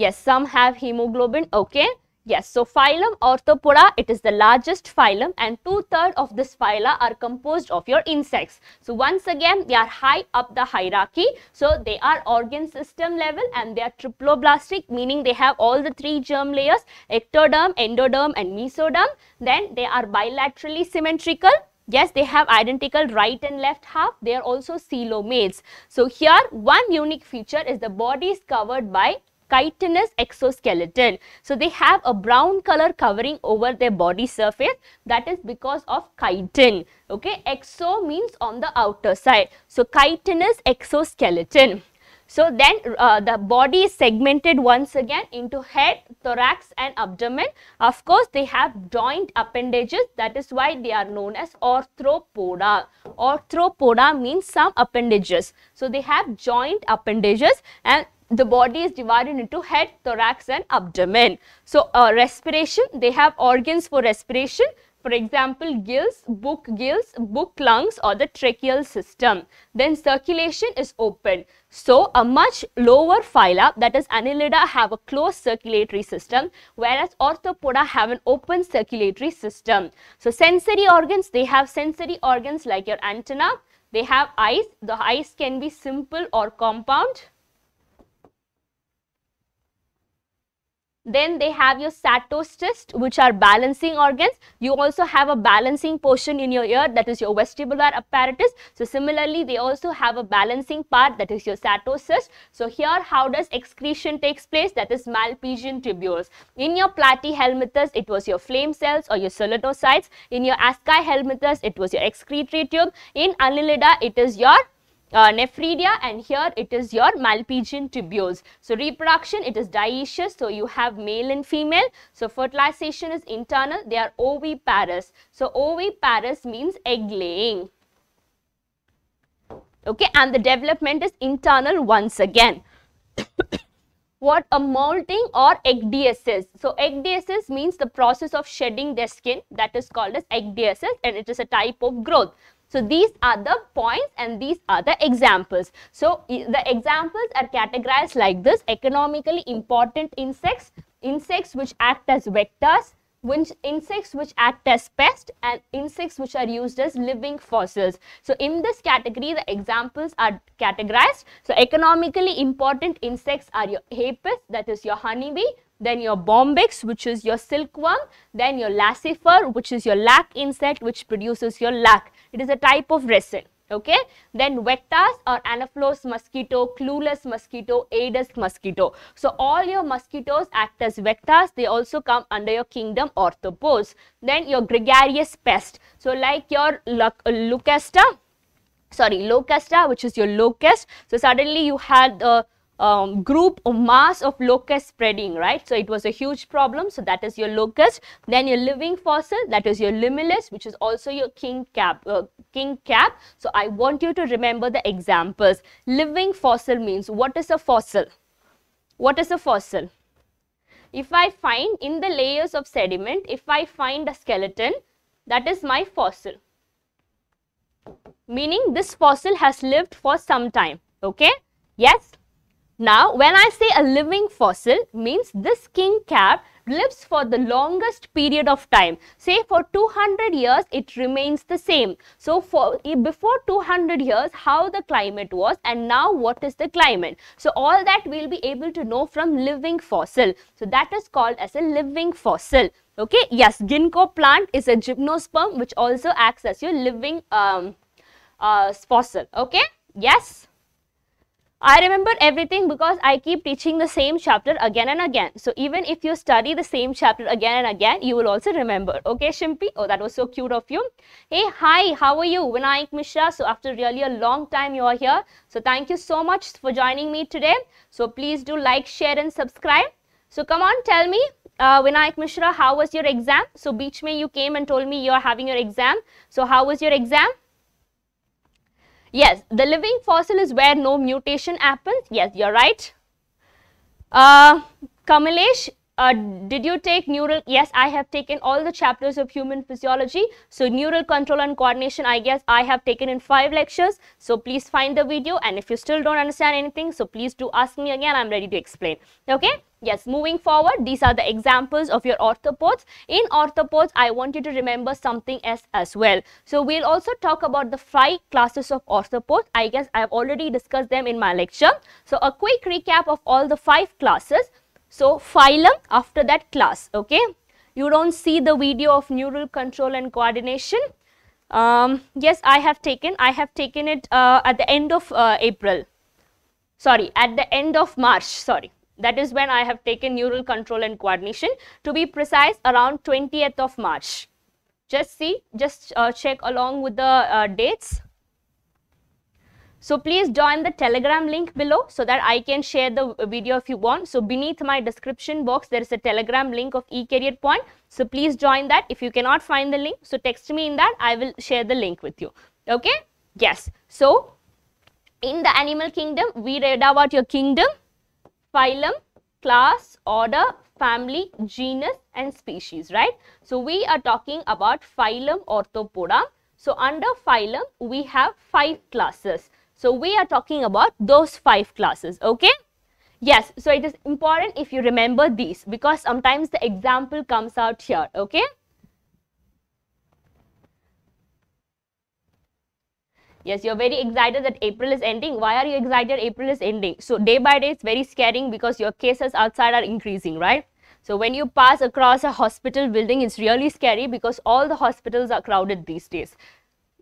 Yes, some have hemoglobin. Okay. Yes, so phylum Arthropoda, it is the largest phylum, and two-thirds of this phyla are composed of your insects. So once again, they are high up the hierarchy. So they are organ system level and they are triploblastic, meaning they have all the three germ layers, ectoderm, endoderm and mesoderm. Then they are bilaterally symmetrical. Yes, they have identical right and left half. They are also coelomates. So here one unique feature is the body is covered by chitinous exoskeleton. So they have a brown color covering over their body surface. That is because of chitin. Okay, exo means on the outer side. So chitinous exoskeleton. So then uh, the body is segmented once again into head, thorax and abdomen. Of course, they have joint appendages. That is why they are known as arthropoda. Arthropoda means some appendages. So they have joint appendages and the body is divided into head, thorax and abdomen. So uh, respiration, they have organs for respiration. For example, gills, book gills, book lungs or the tracheal system. Then circulation is open. So a much lower phyla, that is Annelida, have a closed circulatory system, whereas Arthropoda have an open circulatory system. So sensory organs, they have sensory organs like your antenna. They have eyes. The eyes can be simple or compound. Then they have your satocysts, which are balancing organs. You also have a balancing portion in your ear, that is your vestibular apparatus. So similarly, they also have a balancing part, that is your satocyst. So here, how does excretion takes place? That is malpighian tubules. In your platyhelminthes, it was your flame cells or your solenocytes. In your ascahelminthes, it was your excretory tube. In Annelida, it is your Uh, nephridia, and here it is your malpighian tubules. So reproduction, it is dioecious, so you have male and female. So fertilization is internal, they are oviparous. So oviparous means egg laying. Okay, and the development is internal once again. What a molting or ecdysis. So ecdysis means the process of shedding their skin, that is called as ecdysis, and it is a type of growth. So these are the points and these are the examples. So the examples are categorized like this: economically important insects, insects which act as vectors, which insects which act as pests, and insects which are used as living fossils. So in this category, the examples are categorized. So economically important insects are your apis, that is your honeybee. Then your bombyx, which is your silkworm. Then your lacifer, which is your lac insect, which produces your lac. It is a type of resin. Okay. Then vectors are anopheles mosquito, clueless mosquito, aedes mosquito. So all your mosquitoes act as vectors. They also come under your kingdom orthopos. Then your gregarious pest. So like your locusta, sorry, locusta, which is your locust. So suddenly you had the uh, Um, group or mass of locust spreading, right? So it was a huge problem. So that is your locust. Then your living fossil, that is your limulus, which is also your king cap. Uh, king cap. So I want you to remember the examples. Living fossil means what is a fossil? What is a fossil? If I find in the layers of sediment, if I find a skeleton, that is my fossil. Meaning this fossil has lived for some time. Okay? Yes. Now, when I say a living fossil, means this king crab lives for the longest period of time. Say for two hundred years, it remains the same. So, for before two hundred years, how the climate was and now what is the climate. So, all that we will be able to know from living fossil. So, that is called as a living fossil. Okay, yes, ginkgo plant is a gymnosperm which also acts as your living um, uh, fossil. Okay, yes. I remember everything because I keep teaching the same chapter again and again. So even if you study the same chapter again and again, you will also remember. Okay, Shimpi? Oh, that was so cute of you. Hey, hi, how are you? Vinayak Mishra. So after really a long time, you are here. So thank you so much for joining me today. So please do like, share and subscribe. So come on, tell me, uh, Vinayak Mishra, how was your exam? So Beach May, you came and told me you are having your exam. So how was your exam? Yes, the living fossil is where no mutation happens. Yes, you're right. Uh, Kamalesh, uh, did you take neural? Yes, I have taken all the chapters of human physiology. So neural control and coordination, I guess I have taken in five lectures. So please find the video. And if you still don't understand anything, so please do ask me again. I'm ready to explain. Okay. Yes, moving forward, these are the examples of your orthopods. In orthopods, I want you to remember something else as well. So, we'll also talk about the five classes of orthopods. I guess I have already discussed them in my lecture. So, a quick recap of all the five classes. So, phylum, after that class, okay. You don't see the video of neural control and coordination. Um, yes, I have taken. I have taken it uh, at the end of uh, April. Sorry, at the end of March. Sorry, that is when I have taken neural control and coordination. To be precise, around twentieth of March. Just see, just uh, check along with the uh, dates. So please join the Telegram link below so that I can share the video if you want. So beneath my description box, there is a Telegram link of eCareer Point. So please join that. If you cannot find the link, so text me in that. I will share the link with you. Okay? Yes. So in the animal kingdom, we read about your kingdom, phylum, class, order, family, genus and species, right? So we are talking about phylum Arthropoda. So under phylum, we have five classes. So we are talking about those five classes, okay? Yes, so it is important if you remember these because sometimes the example comes out here, okay? Yes, you're very excited that April is ending. Why are you excited April is ending? So day by day, it's very scaring because your cases outside are increasing, right? So when you pass across a hospital building, it's really scary because all the hospitals are crowded these days.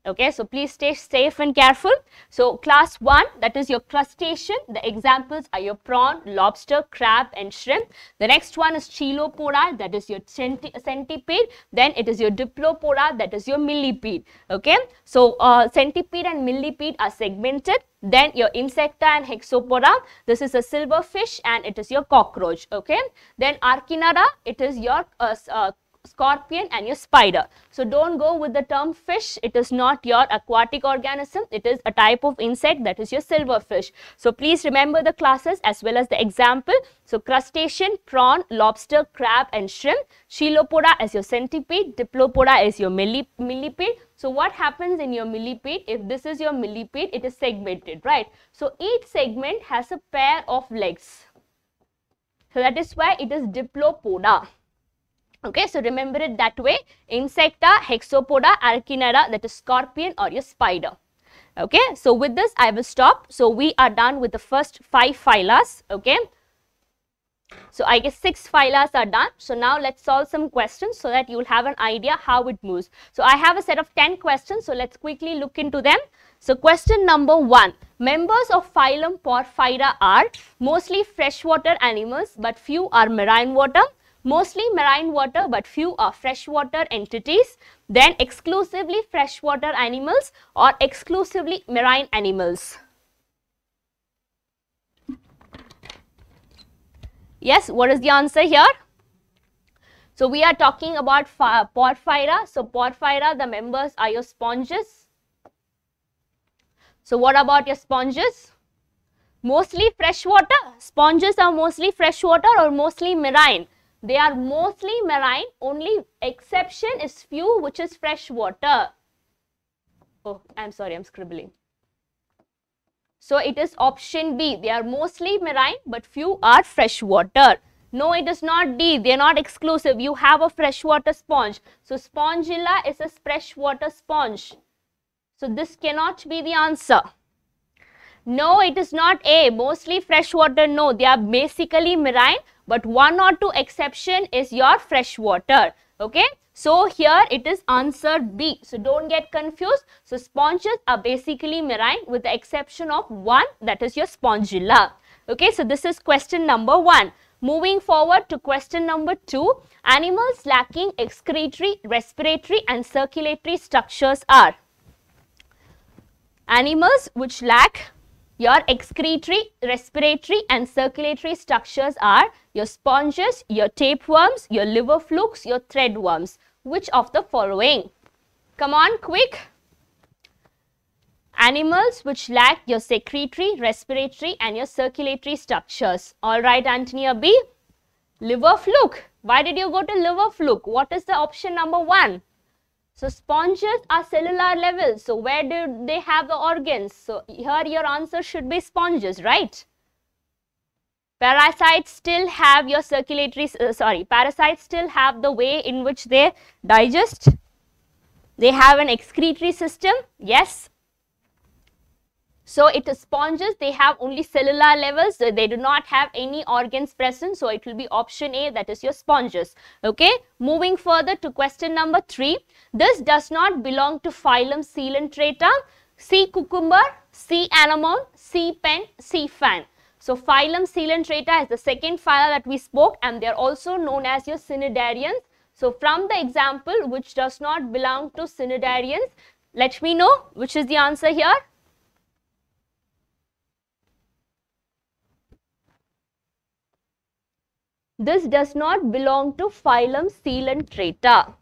Okay, so please stay safe and careful. So class one, that is your crustacean. The examples are your prawn, lobster, crab and shrimp. The next one is Chilopoda, that is your centipede. Then it is your Diplopoda, that is your millipede. Okay, so uh, centipede and millipede are segmented. Then your Insecta and Hexapoda, this is a silver fish and it is your cockroach. Okay, then Arachnida, it is your uh, uh, scorpion and your spider. So don't go with the term fish. It is not your aquatic organism. It is a type of insect, that is your silverfish. So please remember the classes as well as the example. So crustacean, prawn, lobster, crab and shrimp. Chilopoda as your centipede. Diplopoda is your millipede. So what happens in your millipede? If this is your millipede, it is segmented, right? So each segment has a pair of legs. So that is why it is Diplopoda. Okay, so remember it that way. Insecta, Hexapoda, Arachnida, that is scorpion or your spider. Okay, so with this I will stop. So we are done with the first five phyla. Okay, so I guess six phyla are done. So now let's solve some questions so that you will have an idea how it moves. So I have a set of ten questions. So let's quickly look into them. So question number one. Members of phylum Porifera are mostly freshwater animals, but few are marine water. Mostly marine water, but few are freshwater entities. Then exclusively freshwater animals or exclusively marine animals? Yes, what is the answer here? So we are talking about Porifera. So Porifera, the members are your sponges. So what about your sponges? Mostly freshwater. Sponges are mostly freshwater or mostly marine? They are mostly marine, only exception is few, which is fresh water. Oh, I'm sorry, I'm scribbling. So it is option B. They are mostly marine, but few are fresh water. No, it is not D. They are not exclusive. You have a freshwater sponge. So Spongilla is a freshwater sponge. So this cannot be the answer. No, it is not A. Mostly freshwater. No, they are basically marine. But one or two exception is your fresh water. Okay. So here it is answer B. So don't get confused. So sponges are basically marine with the exception of one, that is your Spongilla. Okay. So this is question number one. Moving forward to question number two. Animals lacking excretory, respiratory and circulatory structures are? Animals which lack your excretory, respiratory and circulatory structures are your sponges, your tapeworms, your liver flukes, your threadworms. Which of the following? Come on, quick. Animals which lack your secretory, respiratory and your circulatory structures. All right, Antonia B. Liver fluke. Why did you go to liver fluke? What is the option number one? So sponges are cellular levels. So where do they have the organs? So here your answer should be sponges, right? Parasites still have your circulatory, uh, sorry, parasites still have the way in which they digest. They have an excretory system, yes. So it is sponges, they have only cellular levels, so they do not have any organs present, so it will be option A, that is your sponges. Okay, moving further to question number three. This does not belong to phylum Coelenterata. C. cucumber, C. anemone, C. pen, C. fan. So phylum Coelenterata is the second phylum that we spoke, and they are also known as your Cnidarians. So from the example, which does not belong to Cnidarians, let me know which is the answer here. This does not belong to phylum Coelenterata.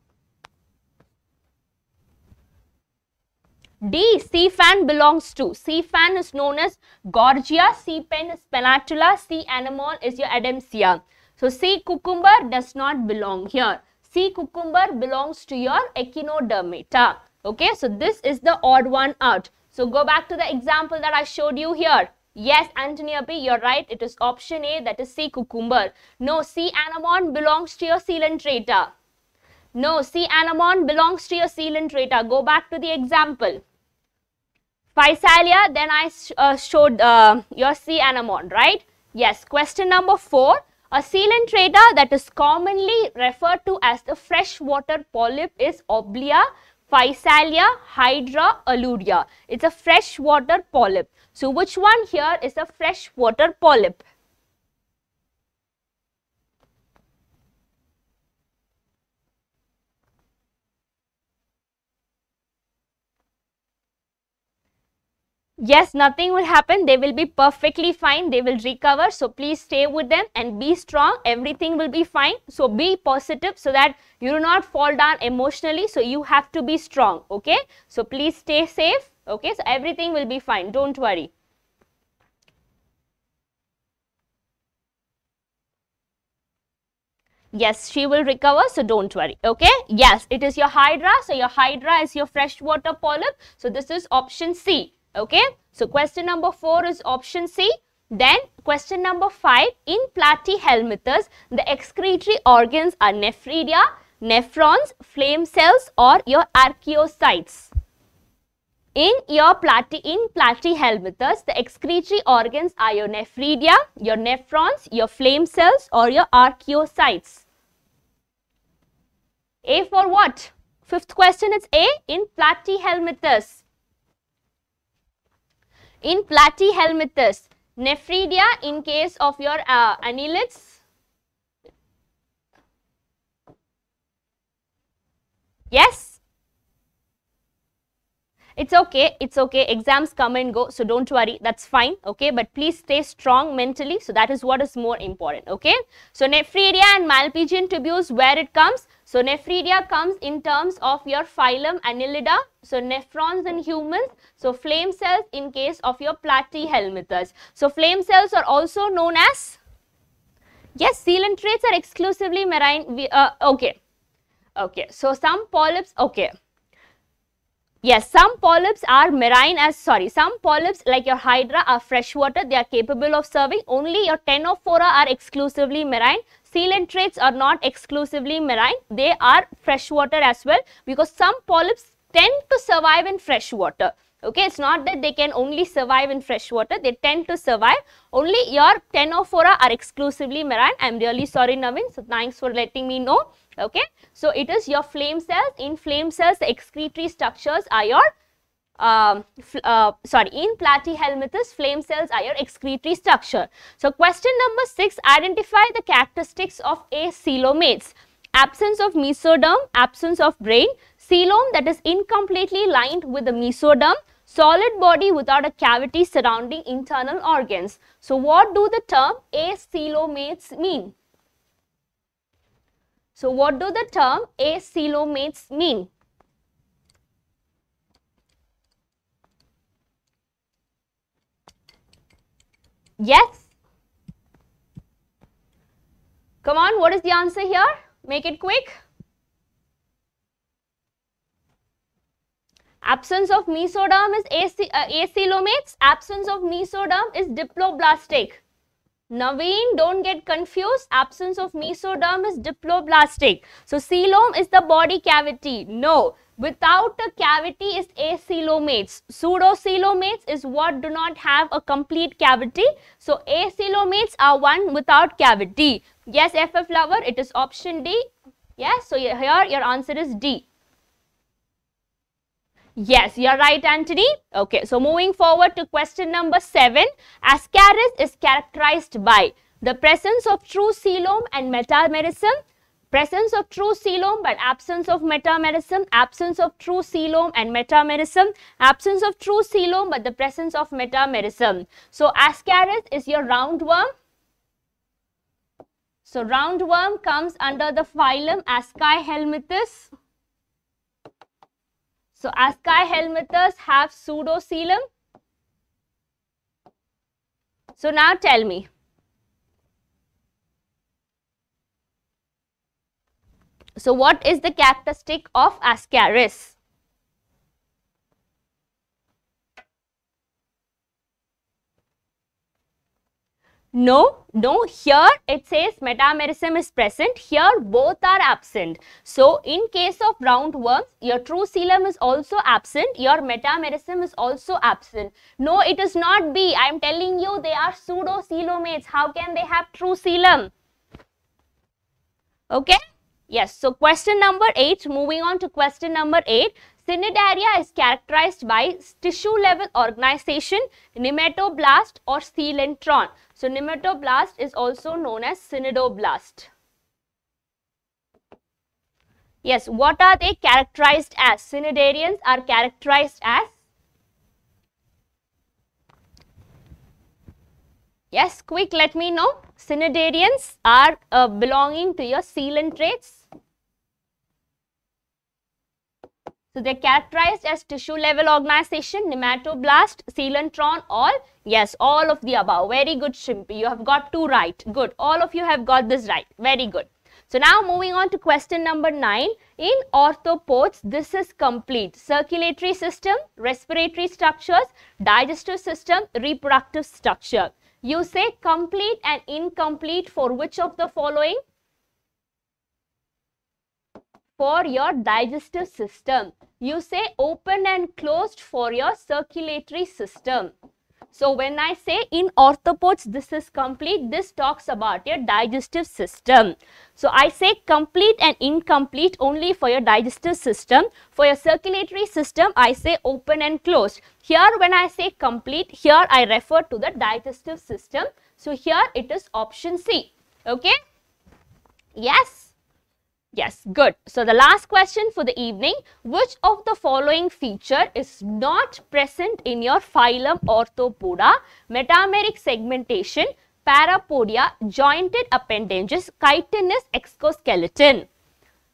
D. C. fan belongs to. C. fan is known as Gorgia, C. pen is Spinatula, C. anemone is your Adamsia. So C. cucumber does not belong here. C. cucumber belongs to your Echinodermata. Okay, so this is the odd one out. So go back to the example that I showed you here. Yes, Antonia B, you're right. It is option A, that is C. cucumber. No, C. anemone belongs to your Coelenterata. No, C. anemone belongs to your Coelenterata. Go back to the example. Physalia, then I uh, showed uh, your C. anemone, right? Yes, question number four. A Coelenterata that is commonly referred to as the freshwater polyp is Obelia, Physalia, Hydra, Alluria. It's a freshwater polyp. So which one here is a freshwater polyp? Yes, nothing will happen. They will be perfectly fine. They will recover. So please stay with them and be strong. Everything will be fine. So be positive so that you do not fall down emotionally. So you have to be strong. Okay. So please stay safe. Okay. So everything will be fine. Don't worry. Yes, she will recover, so don't worry. Okay, yes, it is your Hydra. So your Hydra is your freshwater polyp. So this is option C. Okay, so question number four is option C. Then question number five, in Platyhelminthes, the excretory organs are nephridia, nephrons, flame cells or your archaeocytes. In your platy, in Platyhelminthes, the excretory organs are your nephridia, your nephrons, your flame cells or your archaeocytes. A for what? Fifth question is A, in Platyhelminthes. In Platyhelminthes, nephridia in case of your uh, annelids. Yes. It's okay. It's okay. Exams come and go. So don't worry. That's fine. Okay. But please stay strong mentally. So that is what is more important. Okay. So nephridia and malpigian tubules, where it comes. So nephridia comes in terms of your phylum Annelida. So nephrons in humans. So flame cells in case of your Platyhelminthes. So flame cells are also known as. Yes, coelenterates are exclusively marine. Uh, okay. Okay. So some polyps. Okay. Yes, some polyps are marine as, sorry, some polyps like your Hydra are freshwater, they are capable of serving. Only your Ctenophora are exclusively marine. Coelenterates are not exclusively marine, they are freshwater as well, because some polyps tend to survive in freshwater. Okay, it's not that they can only survive in freshwater, they tend to survive. Only your Ctenophora are exclusively marine. I'm really sorry, Navin, so thanks for letting me know. Okay, so it is your flame cells. In flame cells, the excretory structures are your, um, uh, sorry, in Platyhelminthes, flame cells are your excretory structure. So question number six, identify the characteristics of a coelomates. Absence of mesoderm, absence of brain, coelom that is incompletely lined with the mesoderm, solid body without a cavity surrounding internal organs. So what do the term a coelomates mean? So what do the term a coelomates mean? Yes. Come on, what is the answer here? Make it quick. Absence of mesoderm is a coelomates. Absence of mesoderm is diploblastic. Naveen, don't get confused. Absence of mesoderm is diploblastic. So coelom is the body cavity. No. Without a cavity is acelomates. Pseudocoelomates is what do not have a complete cavity. So acelomates are one without cavity. Yes, F F Lover, it is option D. Yes, so here your answer is D. Yes, you are right, Antony. Okay, so moving forward to question number seven. Ascaris is characterized by the presence of true coelom and metamerism. Presence of true coelom but absence of metamerism, absence of true coelom and metamerism, absence of true coelom but the presence of metamerism. So Ascaris is your roundworm. So roundworm comes under the phylum Ascahelminthes. So Ascahelminthes have pseudocoelom. So now tell me. So what is the characteristic of Ascaris? No, no, here it says metamerism is present, here both are absent. So in case of roundworms, your true coelom is also absent, your metamerism is also absent. No, it is not B. I am telling you they are pseudocoelomates. How can they have true coelom? Okay. Yes, so question number eight, moving on to question number eight. Cnidaria is characterized by tissue level organization, nematoblast or coelentron. So nematoblast is also known as cnidoblast. Yes, what are they characterized as? Cnidarians are characterized as? Yes, quick, let me know. Cnidarians are uh, belonging to your coelenterates. So they are characterized as tissue level organization, nematoblast, coelentron, all. Yes, all of the above. Very good, Shimpi. You have got two right. Good. All of you have got this right. Very good. So now moving on to question number nine. In orthopods, this is complete. Circulatory system, respiratory structures, digestive system, reproductive structure. You say complete and incomplete for which of the following? For your digestive system. You say open and closed for your circulatory system. So when I say in orthopods this is complete, this talks about your digestive system. So I say complete and incomplete only for your digestive system. For your circulatory system, I say open and closed. Here when I say complete, here I refer to the digestive system. So here it is option C. Okay? Yes. Yes, good. So the last question for the evening, which of the following feature is not present in your phylum Orthopoda? Metameric segmentation, parapodia, jointed appendages, chitinous exoskeleton.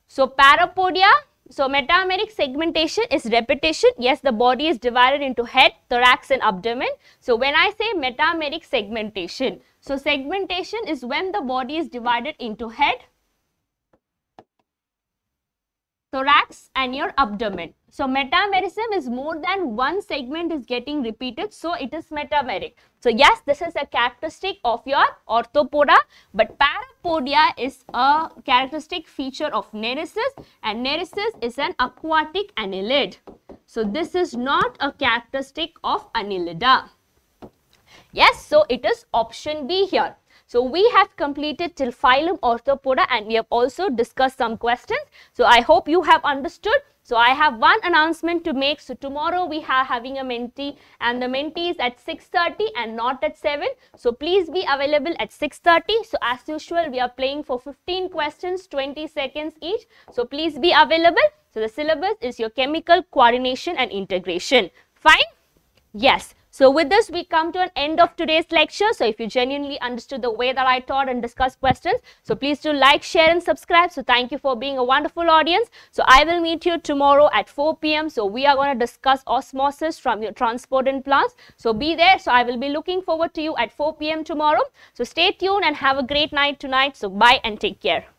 So parapodia, so metameric segmentation is repetition. Yes, the body is divided into head, thorax and abdomen. So when I say metameric segmentation, so segmentation is when the body is divided into head, thorax and your abdomen. So metamerism is more than one segment is getting repeated, so it is metameric. So yes, this is a characteristic of your Orthopoda, but parapodia is a characteristic feature of Nereis, and Nereis is an aquatic annelid. So this is not a characteristic of Annelida. Yes, so it is option B here. So we have completed till phylum Orthopoda and we have also discussed some questions. So I hope you have understood. So I have one announcement to make. So tomorrow we are having a mentee and the mentee is at six thirty and not at seven. So please be available at six thirty. So as usual, we are playing for fifteen questions, twenty seconds each. So please be available. So the syllabus is your chemical coordination and integration. Fine? Yes. So with this, we come to an end of today's lecture. So if you genuinely understood the way that I taught and discussed questions, so please do like, share and subscribe. So thank you for being a wonderful audience. So I will meet you tomorrow at four p m So we are going to discuss osmosis from your transport and plants. So be there. So I will be looking forward to you at four p m tomorrow. So stay tuned and have a great night tonight. So bye and take care.